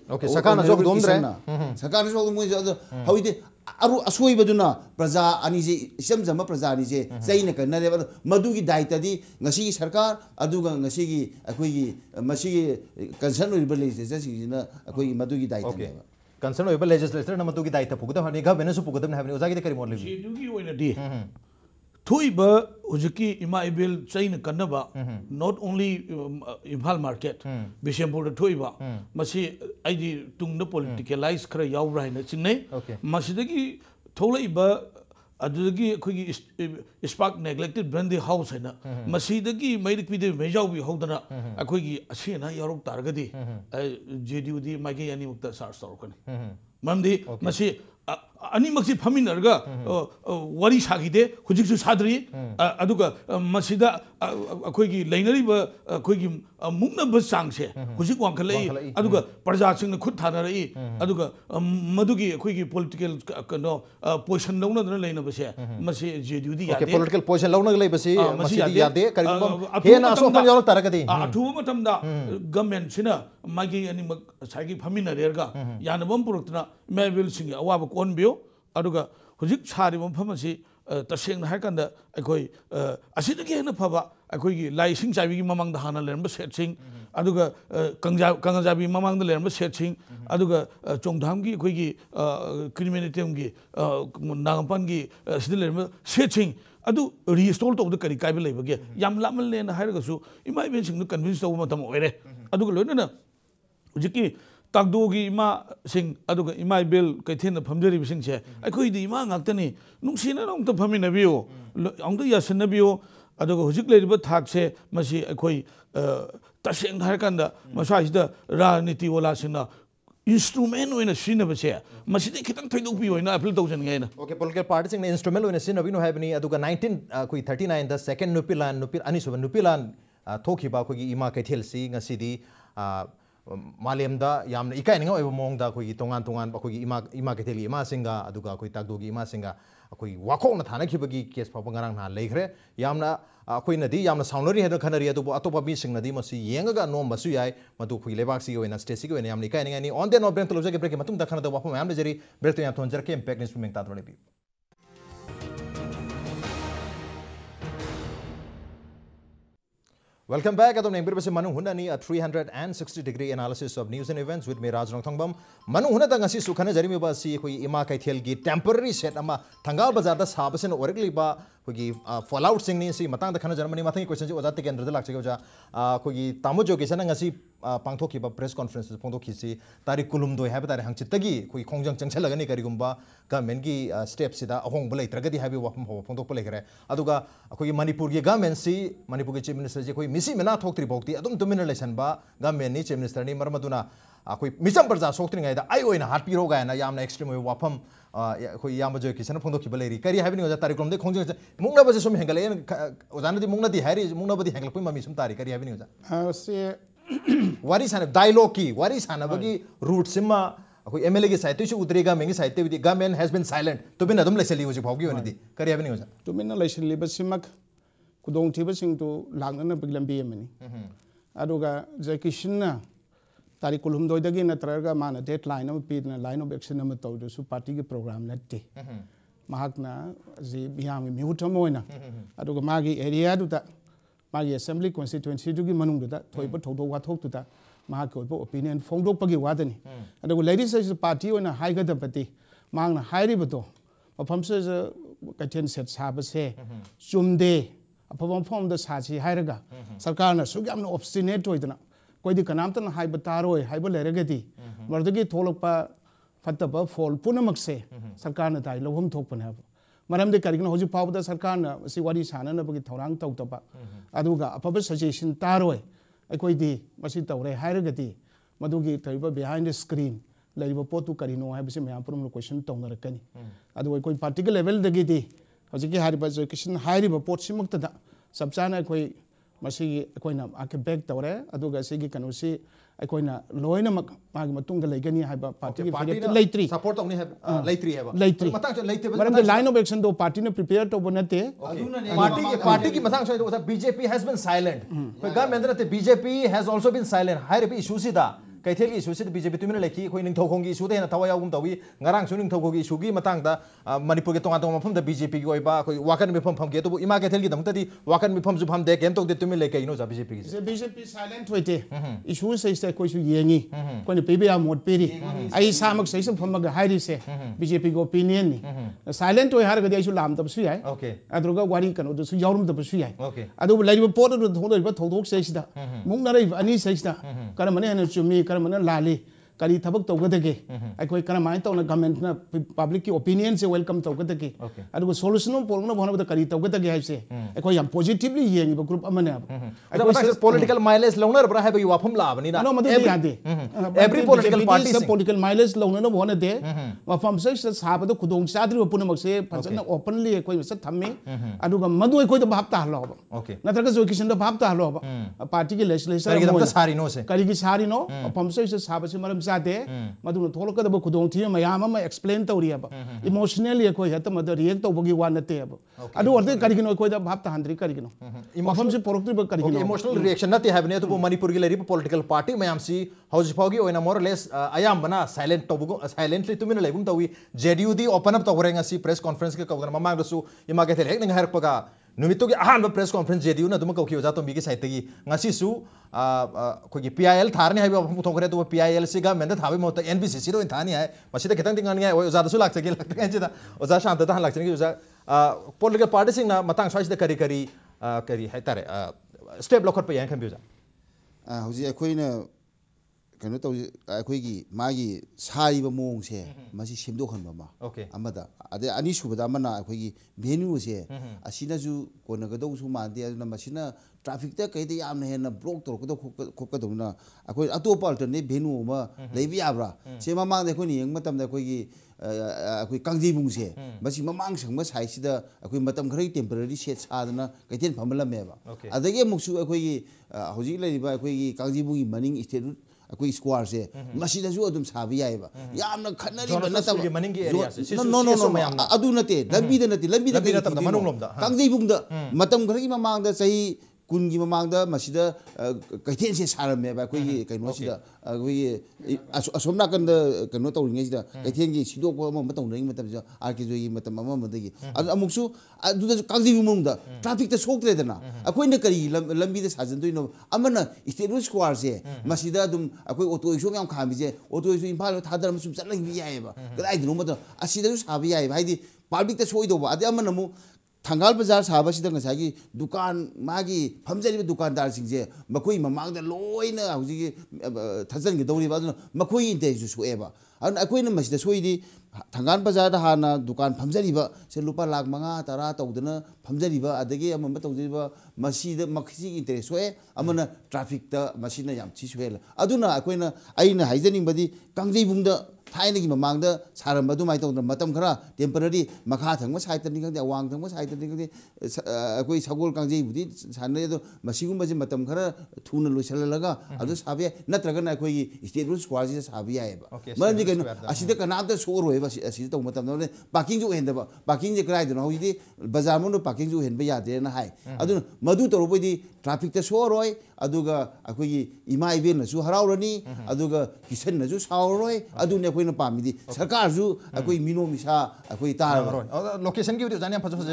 okay, Sakanazo, Dondrena, Sakanazo, Muzo, how it Asuibaduna, Praza, Anizi, Semzama Prazanize, Zainaka, never Madugi Daitadi, Nasi Sarkar, Aduga, Nasigi, a quay, Masi, concerned with releases, a quay, Madugi Dait. Concerned with legislature, Namatuki Daitapuka, and Governors of Pukutan have no Zaki ceremony. Tuiba Uzuki Ima Bill China Kanaba, not only Imhal market, Bishop Tuiba, Masi I Tungna politicalize Kray Yaura and Chine, Masidagi Tolaiba Adugi Kugi Spark neglected Brandy House and Masidagi made it with the Major Hodana, Akugi Asina Yarok Targadi, JDU, Magi and Mukta Sarsarkani. Mandi Masi. Ani maxi phamin narga wari sagide hujiksu sadri aduga masida akoigi lainari ba akoigi mungna ba sangse hujik wankalai aduga parja singna khut thanari aduga madugi akoigi political no position launa na laina base masi JDU di yade political position launa lai base masi yade karibam he na so pan yol taragadi athu matamda government sina magi ani mag sagi phamin narga yanabam purutna me will sing awa kon bio aduga hujik chari bom phamasi Taseng Hakanda, I coy Asidagana Pava, I coy Lai Sing Javi Mamang the Hana Lemba setting, Aduga Kangazabi Mamang the Lemba setting, Aduga Chongdamgi, Quigi, Criminalitemgi, Nampangi, Sidlemba setting. Adu restore to the Karikabi labor again. Yam Lamal and Hiragasu, it might be convinced of Matamore. Aduga Jiki. Tagdogi Ima Singh, Aduga Ima Bill, Katina Pamderi Singh, I could the Ima Actani, Nuxina to Paminabio, Uncle Yasinabio, Adugo Hujik, but Taxe, Masi Akoi, Tasing Harkanda, Masaj the Raniti Olasina, instrument in a Sinabasha, Masidi Kitan Tadubi in April 2000. Okay, political parties in the instrument in a Sinabino have any Aduga 1939, the second Nupilan, Nupilan, Tokiba, Ima Keithel Singh, a CD. Malemda yamna ikai ninga ebo mongda koi tongan tongan ba koi Ima Keithel Ima Singa aduga koi Tagdogi Ima Singa koi wakong na thana khibagi case phapang rang na lekhre yamna koi nadi yamna saunori heda khanari adu atopa bi sing nadi masi yengaga nom basu yai madu koi lebaksi go na state si go na yamna ikai ninga ni on the no bank to loja ke break matum da khana da wapo yamna jeri break to yam ton jar ke Impact News meng ta dole bi Welcome back. I am Manu Hunani, a 360-degree analysis of news and events with me, Raj Nongthombam. Manu Hunata ngasi sukhana jarimi ba si koi Ima Keithel gi temporary set ama Thangal Bazar da sahabasen origli ba koi fallout sing ni si matang da khana jarmani matang question ji Oja Tikendra da lakche oja koi tamojo gi sana ngasi pangthoki ba press conference pangthoki si tari kulum doi habe tari hangchitagi koi khongjang changcha lagani karigumba government gi step sida ahong bulai tragedy habe wa pangthok pole khare aduga koi Manipur gi government si Manipur gi chief minister ji koi Misi mena thok tri bokti adum domination ba government ni chief minister ni marmaduna koi misam parza sokti ngai da ai oina hatpi roga na yamna extreme wafam koi yamba jo kisana phondo ki baleri kari habe ni oja tari klom de khongjing mungna ba som hengale ojana di mungna di hari mungna ba di hengle pui mami som tari kari habe ni oja se warisana dialogue ki warisana bagi root simma koi MLA ki saite chu utrega mengi saite with government has been silent to bin adum leseli hoji bhaugi oni di kari habe ni oja to bin leseli ba simak Kudong tiba sing tu langgan na biglam biam ni. Aduga Jaikisan na tarik kulum doida gina teraga mana deadline na pid na line of action na matau do su party ke program na te. Mahak na je biang miutamo na. Aduga magi area tu ta magi assembly constituency tu gi manung tu ta thoi po thodo wathok tu ta mahak ko po opinion fongdo pagi wadani. Aduga ladies is party na high ga dapati mang na high ri bato. Maphamse je kachen set sabase chumde Upon form the Sachi Haraga, Sarkana, Sugam obstinate to it. Quite Kanamtan Hybataro, Hyboleregati, Mordegi Tolopa, Fataba, Fall, Punamakse, Sarkana, I love him token have. Madame de Carigno Hoji Pau the Sarkana, see what is Hanan about Torang Totapa, Aduga, a public suggestion Taroe, Equidi, Masitore, Hyragati, Madugi, Tariba behind the screen, Laribopo to Carino, I have seen my problem question Tongarakani. Adu, particular level the Giddy. Hajiki hariba education hariba potsi muktada sabsana koi masi koina akbek tawre aduga sigi kanusi koina loina mag matunga legani haiba party laitri support tawni haiba laitri haiba laitri matang cho laitri madam the line of action do party ne prepare to bonate party ki matang cho BJP has been silent government BJP has also been silent hariba issue sida Keithel issue sida BJP tumina lekhi koi ning thokonggi issue de na thawayagum tawi ngarang suning thokonggi issue gi matang da Manipur ge tonga tonga pham da BJP gi oiba koi wakan mi pham pham ge to Ima Keithel gi dam tadi wakan mi pham ju pham de kem tok de tumina lekhi no ja BJP gi BJP silent hoite issue se sta koi su yengi koi ne pebe a mod peri ai samak se pham ma ga hairi se BJP gi opinion ni silent hoi har ga de issue lam tab su yai okay adruga wari kan do su yaurum tab su yai okay adu lai ba pot do thong do ba thok se sida mung na rai ani se sida kar mane na chumi Lali, Kari Tabuk Togadeke. I quite Karamai on a government public opinion say welcome Togadeke. I was solution of one of the Kari Togadeke. I say, I quite am positively young group Amana. I was political miles loner, but I have you up from Lavana. Every political party is a political miles loner of one a day. But from such as Habatu Kudong Sadri Punamakse, Pasana openly acquainted Satame, I do a Madu equate of Hapta Lob. Okay. Nataka Zokisan of Hapta Lob, a particular legislator. Karikis Harino, Karikis Harino, a Pomso is Habasim. chade madun tholoka da khudong thi mayam am explain tawri aba emotionally koi hat mad react to bogi wan te aba adu orde karigino koi da bhap ta handri karigino emotion se porokti ba karigino emotional reaction na te have ne to manipur gi lari political party mayam si house phogi oina more or less ayam bana silent to bogo silently to min lagun tawi JDU di open up to goreng asi press conference ke kawgan mamang su Ima Keithel ek nang har paga Numitog ahan ba press conference JDU na dumako ki ojato migi site gi ngasi su khoi PIL tharne hai ba thongre to PIL se ga menda thabe mota NBCC ro thani hai masida ketang tingan ngai ojada su lakse gi lakta jeda oja shanta ta lakse gi oja political party sing na matang swais da kari hai tare step lokot pa yang kan bioja hoji akoi na kanu to akoi gi magi sari ba mong se masi simdo khan ba ma amada ade ani suba da mana akoi gi venue se asina ju kona ga do su ma de na masina traffic ta kai de yam na he na block to ko khop ka do na akoi ato pal ne venue ma leibi abra se ma mang de ko ni yeng matam da akoi gi akoi kangji bung se masi ma mang sang ma sai si da akoi matam khari temporary set sa da na kai ten phamla me ba ade ge muksu akoi gi hoji lai ba akoi gi kangji bung gi maning state कोई square से मसीदा जो अदम साबिया है बा याम न खनरी बना तब no no no no अदु नते लंबी नते कांगजे बुंग द मतम घरगी मांग द सही कुन की मांग द मसीदा कहितेन से सारम है बा कोई कनो सिदा कोई असोमना कंद कनो तौ रिंगे सिदा कहितेन की सिदो को म मतौ रिंगे मतलब आर के जोई मतलब म मदगी अमुक्सु अदु द कांगजे बुंग द ट्रैफिक त सोक रेदना कोई न करी लंबी द साजन दोइनो अमन स्टेट स्क्वायर से मसीदा दुम कोई ऑटो इशू याम खाबी जे ऑटो इशू इंफाल थादर म सुम चलन बि आए बा गदाइ दनो मत असिदा साबि आए भाई दी पब्लिक त सोइ दो बा अदे अमन मु थांगाल बाजार साबसिदा गसागी दुकान मागी फमजरी दुकानदार सिंजे मखोई ममांग द लोइन हौजी थाजन गे दौरी बादन मखोई इते जु सोएबा अन अखोई न मसिदा सोइदी थांगाल बाजार हाना दुकान फमजरीबा से लुपा लाख मंगा तारा तौदन फमजरीबा अदगे अम मतौदीबा मसिदा मखसी इते सोए अमन ट्रैफिक द मसिना याम छि सोएल अदुना अखोई न आइन हाइजनिंग बदी कांगजई बुंगदा थाइने की ममांग द सारम बदु माइ तौदन मतम खरा टेम्पररी मखा थंगमा साइट नि खदे वांग थंगमा साइट नि खदे कोई सगोल कांगजई बुदी साने दो मसिगु मजे मतम खरा थुन लुसल लगा अदु साबे नत्रगन अखोई स्टेट रूल स्क्वायर से साबे आएबा मनदि कनो असिदा कनाम द सोर होए असी तौ मतम न पार्किंग जो हेंदबा पार्किंग जे कराइ दनो होइदी बाजार मनो पार्किंग जो हेंबे यादे न हाय अदु मधु तरोबोइदी ट्रैफिक त सोर होय अदुगा अखोई इमाई बेन सु हराउरनी अदुगा किशन न जो सावर होय अदु ने कोइन पामी दी सरकार जु अखोई मिनो मिसा अखोई तार लोकेशन की जाने फज फज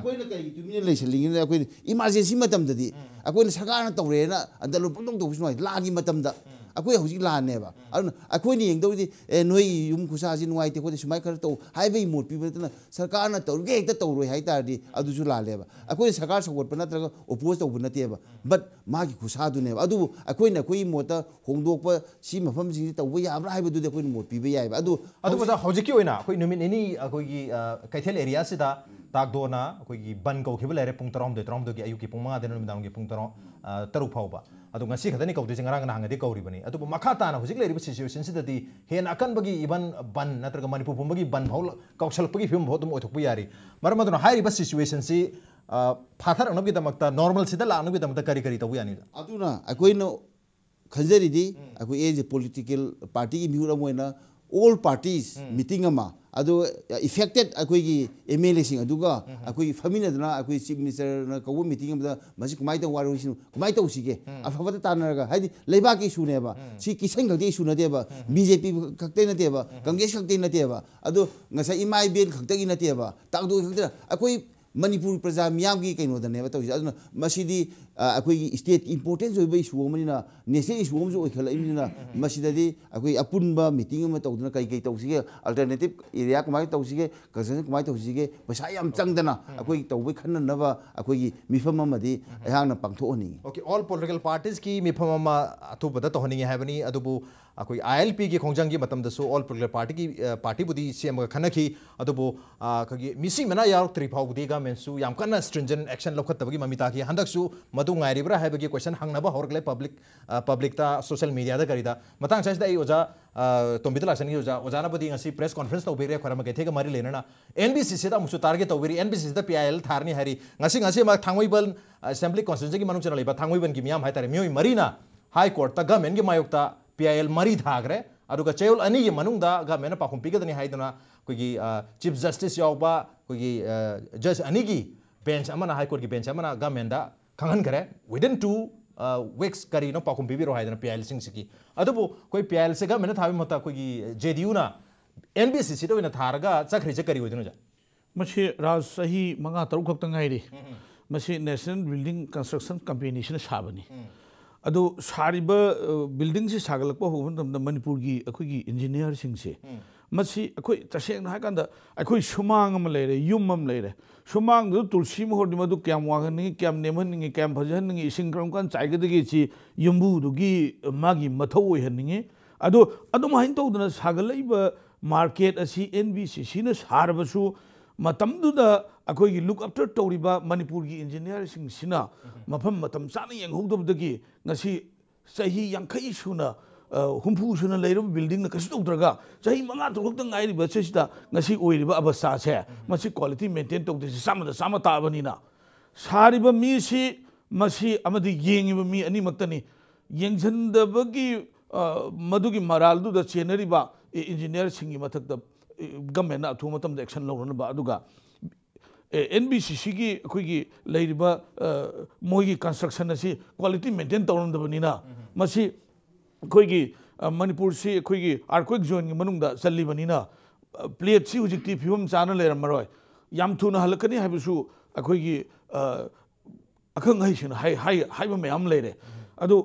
अखोई न कई तुमिने लेसलिंग न अखोई इमरजेंसी मतम ददी अखोई सरकार न तौरेना अंदर पंदों दो बिसनो लागी मतम द अखोई हौजी लानेबा अन अखोई नि यंगदोदी ए नोई युम खुसाजी नुआइते कोदे सुमाई कर तो हाइवे मोड पिबतना सरकार न तौरगे एकता तौरोय हाइ तारदी अदु जु लालेबा अखोई सरकार सपोर्ट पर नत्र ओपोज तौब नतेबा बट मागी खुसा दुनेबा अदु अखोई न कोई मोता होंगदोक सि मफम जि तौब याब्रा हाइबदु दे कोई मोड पिबे याइबा अदु अदु बजा हौजी कि ओइना कोई नुमिन एनी अखोई गी कैथेल एरिया सिदा तागदोना कोई गी बन गौखेबल एरे पुंग तराम दे तराम दो गी आयु की पुंग मा दे नुमिन दांग गी पुंग तरा तरु फावबा अदु ngasi khadani kaude jingarang na hangadi kauri bani atu makha ta na hujik leriba situation sida di hen akan bagi even ban natraga manipur pumbagi ban bhaul kausal pagi film bhotum othuk puyari maram aduna hairiba situation si phathar anobgi damakta normal sida la anobgi damakta kari kari tabu yani aduna akoi no khajari di akoi age political party gi miura moina all parties meeting ama ado affected akoi gi MLA sing aduga akoi famina dana akoi chief minister na kawo meeting amda masi kumai ta waru sinu kumai ta usige afabata tanaraga haidi leiba ki sune ba si kisang gadi sune de ba BJP khakte na de ba Kangres khakte na de ba ado ngasa imai ben khakte gi na de ba takdu khakte akoi manipur praja miyam gi kaino da ne ba tawji ado masi di akoi state importance hoiba isu amani na national isu am jo khala imni na masida di akoi apunba meeting am tawdna kai kai tawsige alternative area kumai tawsige kasan kumai tawsige paisa yam changdana akoi tawbai khanna na ba akoi mifam am di ayangna pangtho ani okay all political parties ki mifam am athu bada to hani habani adubu akoi ILP ki khongjang gi matam da so all political party ki party budi sem khana ki adubu kagi misi mana yaw tripau budi ga mensu yam kana stringent action lokhat tabagi mamita ki handak su ंगाइब्रा है question हंगना हौरले public social media करीदा मतंग से ओजा तोमीद लाशन की ओजा ओजाबी प्रेस कॉन्फ्रेंस तौरे खोरम कैथे मरी लेना NBCC अमुक टारगेट तौरी NBCC PIL थारनी थांगोइबल असेंबली कॉन्स्टिट्यूएंसी की मनुष्य थांगोइबल की मियाम है तारे मई मरीना हाई कोर्ट गवर्नमेंट की मायोक्ता PIL mari thagre aruga cheul ani manungda ga mena pakhum pigadani haiduna kogi chief justice yawba kogi judge anigi bench amana high court ki bench amana gamenda khangan kare within 2 weeks kari no pakhum bibi ro haiduna PIL sing siki adubu koi PIL se ga mena thabi mata kogi JDU na NBCC to ina tharga chakri chakari hoiduna ja machi raj sahi manga taru khak tangai ri machi national building construction company sina sabani adu sariba building se sagalakpa hobun dam manipur gi akoi gi engineer sing se machi akoi taseng na kan da akoi sumang am leire yum am leire sumang du tulsi mohor di madu kyam wagan ni kyam neman ni kyam bhajan ni sing kram kan chaige de gi chi yumbu du gi magi mathau hoi han ni adu adu ma hin to dana sagalaiba market asi NBCC na sarbasu matamduda akoi look after toriba manipur gi engineer sing sina mafam matam sani yang hudub dagi ngasi sahi yang kai suna humpu suna lairo building na kasu tawdraga sahi manga tawk tang ai riba sida ngasi oiriba abasa se masi quality maintain tawde samada samata banina sariba mi si masi amadi yengiba mi ani maktani yengzanda bagi madugi maraldu da scenery ba engineer singi mathak da government athu matam action lawrun ba aduga NBCC gi akhuigi leiriba moigi construction asi quality maintain tawrun da banina masi akhuigi manipur si akhuigi earthquake zone gi manung da challi banina plate si hujik ti phibam chana leram maroi yam thuna halakani habisu akhuigi akhang hai sin hai hai hai ba me am leire adu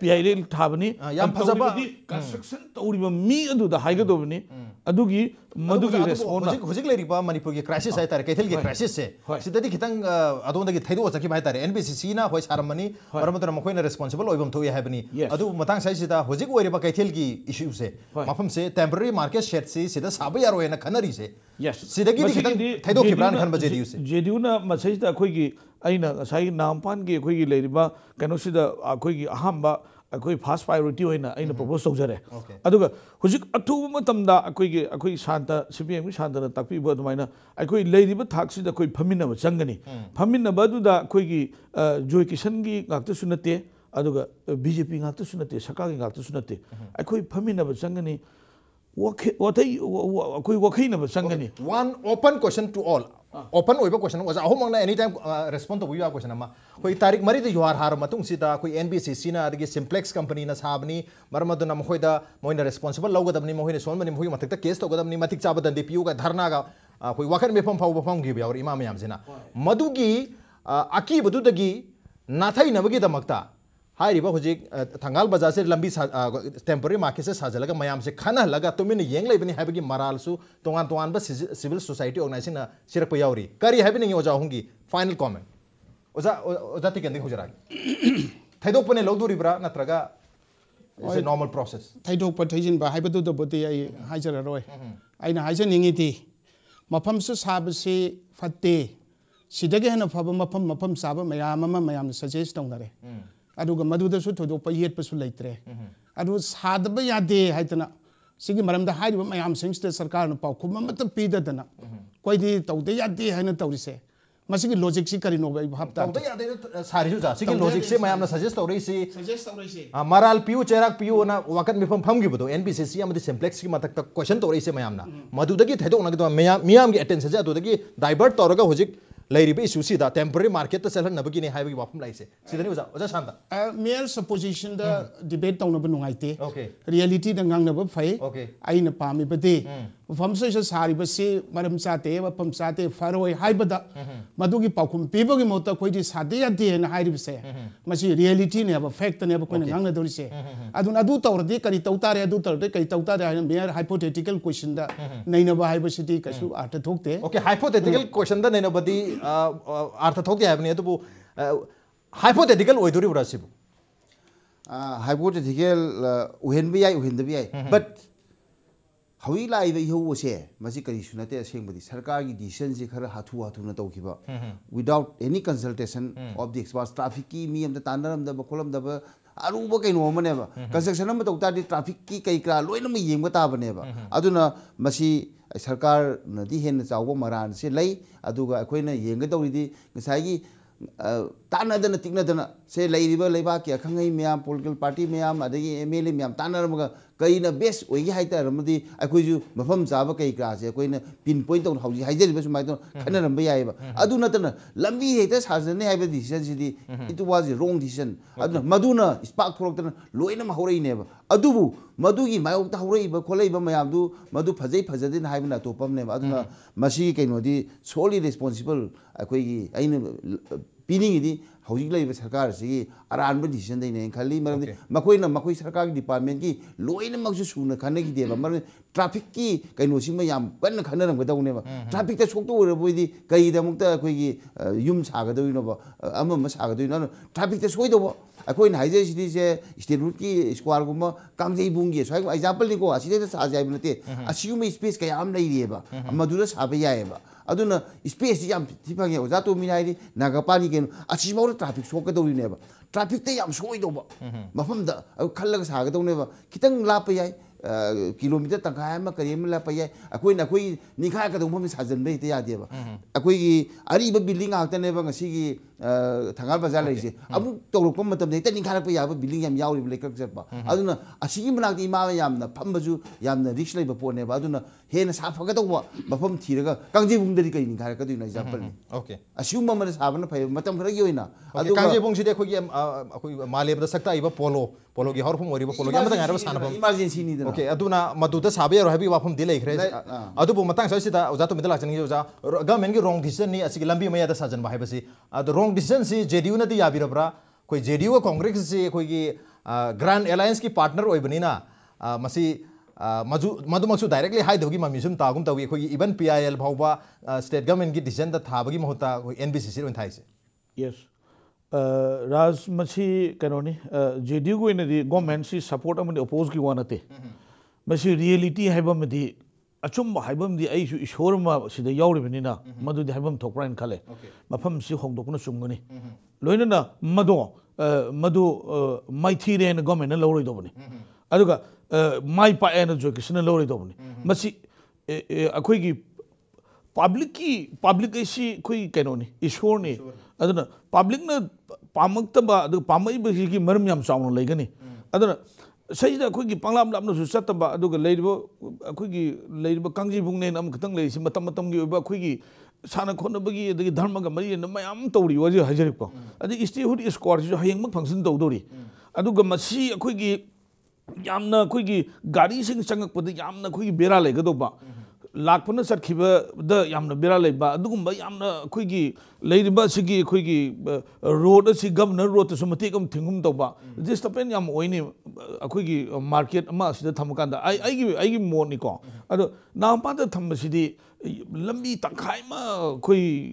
PIL thabani yam phajaba construction tauriba mi adu da haiga do bani adugi madugi response hojik hojik le riba manipur ki crisis hai tar Keithel ki crisis se sidadi khitang adonda ki thaido chaki bai tar NBCC na hoi saramani paramatra mokhoi na responsible oibam thoi have ni adu matang sai sida hojik oi riba Keithel ki issue se mafam se temporary market shed se sida sabai aro na khanari se yes sidagi khitang thaido ki plan khan baje diu se JDU na masai da khoi gi aina sai nampan ge khoi gi leiriba kano sida khoi gi ahamba khoi fast priority hoina aina propose sojare aduga hujik athu matam da khoi shanta CPIM shanta takpi bo dumaina khoi leiriba thak sida khoi phamina ba changani phamina ba du da khoi gi joy kishan gi ngakta sunate aduga BJP ngakta sunate saka gi ngakta sunate khoi phamina ba changani khoi wakhaina ba changani one open question to all open oiba question was ahom na any time respond to your question ma koi tarik mari the yuar har matung sida koi NBCC na the simplex company na sabni marmaduna mo khoida moina responsible logadamni mo hoine solmani mo mathak ta case to gadamni mathik chaba dan NDPU ga dharna ga koi wakhan me phom phau phom gi yaur imam yam sina madugi aki badu dagi nathai nabagi damakta hai riba hojik thangal baza se lambi temporary market se sajalaga mayam se khana laga tumin yeng lebni habegi maral su tongan tongan ba civil society organization na sirpa yauri kari happening oja hungi final comment oja oja tikende hojara thaido pane loduri bra natraga is a normal process thaido pathijin ba haibu do bote ai haijara roi aina haijan ningi ti mafam su sab se fatte sidage hana phaba mafam sab mayam suggest tongnare aduga madudasu thodo payet pasu laitre adu sadba yade haitana sigi maramda haiba mayam singste sarkar na pau khuma matam pidadana koi di taude yade haina taurise masigi logic si karino bai hapta taude yade sarisu ja sigi logic se mayam na suggest taurise maral piu cherak piu na wakat mifam phamgi bodo NBCC amadi simplex ki matak tak question taurise mayam na madudagi thaido na gidwa miyam gi attention ja adudagi divert toroga hojik Lady Susi, the temporary market, the seller Nabagini Highway Wapum Lice. Mere supposition the debate town of Nuite. Okay. Reality the Gangnab Fai. Okay. I in a palmy bade. From such as Haribasi, Madame Sate, Wapum Sate, Faraway, Hybada, Madugi Pakum, Pibogi Motor, which is Hadeate and Hyribse. Mashi reality never fact and never when Ganga Dorise. Adunaduta or Decari Tautari, Dutar, Decari Tautari, and mere hypothetical question that Nainaba Hypersity Kasu Arta Tokte. Okay, hypothetical question that nobody. आर्था थोके है बने तो वो hypothetical वही दूरी बुरा सी बो hypothetical उहिन भी आए but Hawi lai be hawu se, masi kari sunate asing badi. Sarkar ki decision se khara hathu na taukiba. Without any consultation of the experts, traffic ki mi amda tandaram da bakolam da ba aruba kai normal ne ba. Construction am tauta di traffic ki kai kra loi na mi yeng bata ba ne ba. Aduna masi sarkar na di hen chauba maran se lai aduga koi na yeng tau di sahi Tanadana Tignadana, say Lady Labakia, Kangamiam, political party meam, Adi Emily Miam, Tanaramaga, Kaina Bess, Oihita, Ramadi, Akuzu, Mafam Zabaka class, Aquina, pinpoint on how the Hydra Maton, Kanambayaba. Adunatana, Lambi haters has a never decision. It was a wrong decision. Maduna, Spark Proctor, Luenam Hore never. Adubu, Madugi, Mayota Hore, Koleba Mayamdu, Madu Paze Pazadin, Havana Topam never. Aduna, Mashi Kanodi, solely responsible. Aqui, I know. Pinning idi hauji lai be sarkar se aran ba decision dei ne khali mar makoi na makoi sarkar department ki loina maksu suna khane ki deba mar traffic ki kaino sing ma yam ban khane ram gadau ne ba traffic ta sokto ore bo idi kai da mukta koi gi yum sa gadau no ba amma ma sa gadau no traffic ta soi do ba akoi na haije sidi je state route ki square gum kangjei bungi so example ni ko aside sa jai bnate asiu me space ka yam lai re ba amma dura sa ba yae ba aduna space yam tipang ya zato minai di nagapani ken asimaura traffic sokado ni ba traffic te yam soi do ba mafam da khallaga sagado ne ba kitang la pa yai kilometer tanga ma karim la pa yai akoi na koi ni kha ka do mom sajan be te ya de ba akoi gi ari ba building ha ta ne ba ngasi gi thangal bazar lai se amu torok pom matam de te ni kha pa ya ba building yam yauri ble kak jat ba aduna asigi manak di ma yam na pham baju yam na risk lai ba po ne ba aduna he na sa pha ga do ba mafam thiraga kangji bungdari kai ni kha ka do na example okay asum ma ma sa ba na phai matam khara gi hoina adu kangji bung si de koi male ba sakta iba polo gi har phum ori ba polo yam ta ngara ba sana ba emergency ni okay aduna maduda sabe ro habi wafam delay khre adu bu matang sai sida oja to midla chani oja government ki wrong decision ni asigi lambi ma ya da sajan ba hai basi adu wrong decision si JDU na di yabira bra koi JDU ko Congress si koi gi grand alliance ki partner oi bani na masi मधुमक्सु directly हाई दोगी ममीसुम तागुम तवी कोई even PIL भावबा state government की decision द थाबगी महोता NBCC रोन थाई से यस राज मसी कनोनी जेडीयू को इन दी गवर्नमेंट सी सपोर्ट अमन अपोज की वानते मसी रियलिटी हाइबम दी अचुम हाइबम दी आइसु ईश्वर मा सिद याउरि बिनिना मधु दी हाइबम थोकराइन खाले मफम सि होंगदोकनो सुंगनी लोइना मधु मधु माइथी रेन गवर्नमेंट लौरि दोबनी अदुगा my pa education lori dobni masi akoi gi public isi koi kanoni ishor ni aduna public na pamakta ba adu pamai ba gi maram yam saung lai gani aduna sai da koi gi panglam lam no su satam ba adu ga leibo akoi gi leibo kangji bungne nam khitang leisi matam matam gi ba koi gi sana khon ba gi adu dharma ga mari na mayam tawri wa ji hajarik pa adu istihood score ji hayang ma function tawdori adu ga masi akoi gi Yamna Kuigi, Gari Sing Sangak put the Yamna Kuigi Birale Gadoba. Lakpuna Sakiba, the Yamna Birale Ba, Dumba Yamna Kuigi, Lady Basigi, Kuigi, Road, Si Governor Road to Sumaticum Tingum Doba. This depend Yam Oini, a Kuigi market mass, the Tamakanda. I give more Nico. Now, Pata Tamasidi, Lambi Takaima, Kui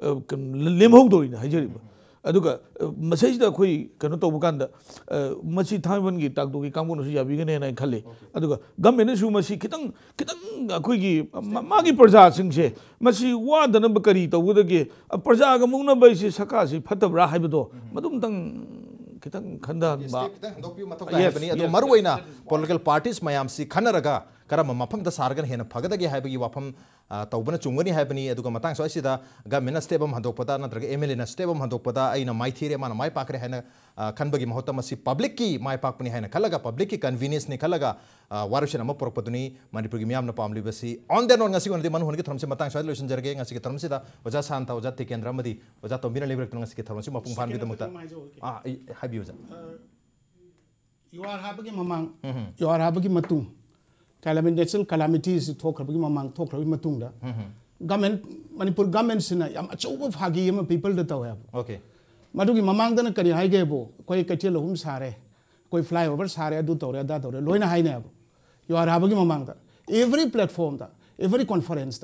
Limhodo in Hajeriba. Aduga message da koi kanu to bukanda machi thaiwan gi tak do gi kam kono su yabi gane na khale aduga gam ene su machi kitang koi gi magi praja sing che machi wa da na bakari to da gi praja ga mung na bai si saka si phatabra hai do madum tang kitang khanda ba adu marwaina political parties mayam si khana raga karama mafam da sargan hena phagada gi hai bi wafam Taubana Chungani happening at the Matang Soicida, Gamina Stebum Hadopada, Emily Stebum Hadopada, I know my theory, man, my Pakre Hana, Kanbagi Mahotamasi, publicly, my Pakuni Hana Kalaga, publicly convenience Nikalaga, Warushanamo Propaduni, Manipurimiam Napam Libasi, on the non Nasikan, the man who gets from Matang Solution Jergang, Sikamsida, Ksh Shanta, Ksh Tikendra Remedy, Ksh Mina Liberton Sikamasima Pumpan with the Mutta. Ah, have you? You are Habagi Mamang, you are Habagi Matu. Natural calamities talk about Mamang, talk about Matunda. Government, Manipur governments, and a choke of Hagi people that have. Okay. Madugi Mamang than a Kari Hagebo, Koi Katil Hum Sare, Koi Flyover Sare, Dutoria, Dator, Loina Hainab. You are Habagi Mamang. Every platform, every conference.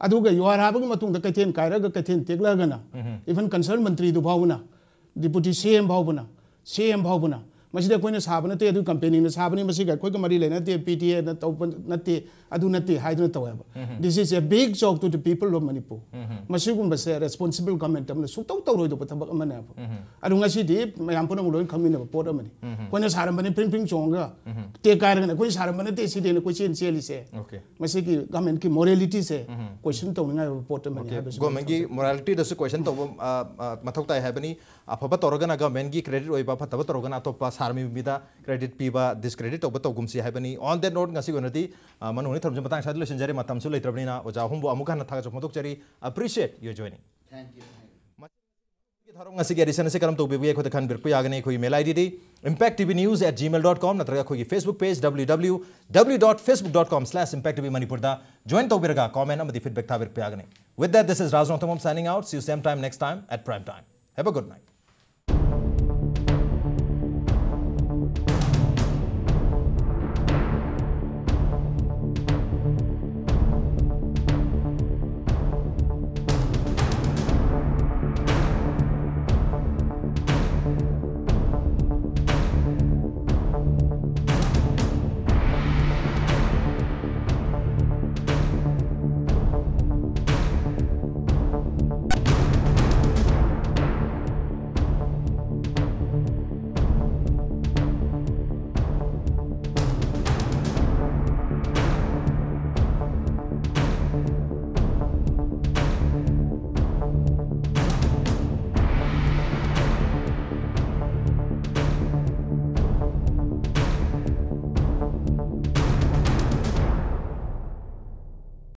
Aduga, you are Habagi Matunda Katin, Kairaga Katin, Teglagana, even concernment tree Dubavuna, Deputy CM Bavuna, masida koina sabana te adu company na sabani masiga koi kamari lena te pta na open natte adu natte haidna tawaba this is a big joke to the people of Manipur masigum ba se responsible government amna sutau tawroi do patham amana adu ngasi di mayam pona nguloi khamina pot amani koina sarambani ping chonga te kairana koi sarambani te sidena koi chen cheli se masigi government ki morality se question tawninga pot amani government ki morality da se question taw mathok tai habani afaba torgana government ki credit oiba fataba torgana topa sarmi bida credit piba discredit oba tawgum si habani on that note ngasi gonati manoni thamjam batang sadlo senjari matam su leitrabni na oja humbu amukana thaga chomodok chari appreciate you joining thank you tharong ngasi ge edition se karam to bibi ekho dekhan birku yagne khoi mail id impacttvnews@gmail.com natraga khoi facebook page www.facebook.com/impacttvmanipur da join to birga comment amadi feedback thabir pe agne with that this is Raj Nongthombam signing out see you same time next time at prime time have a good night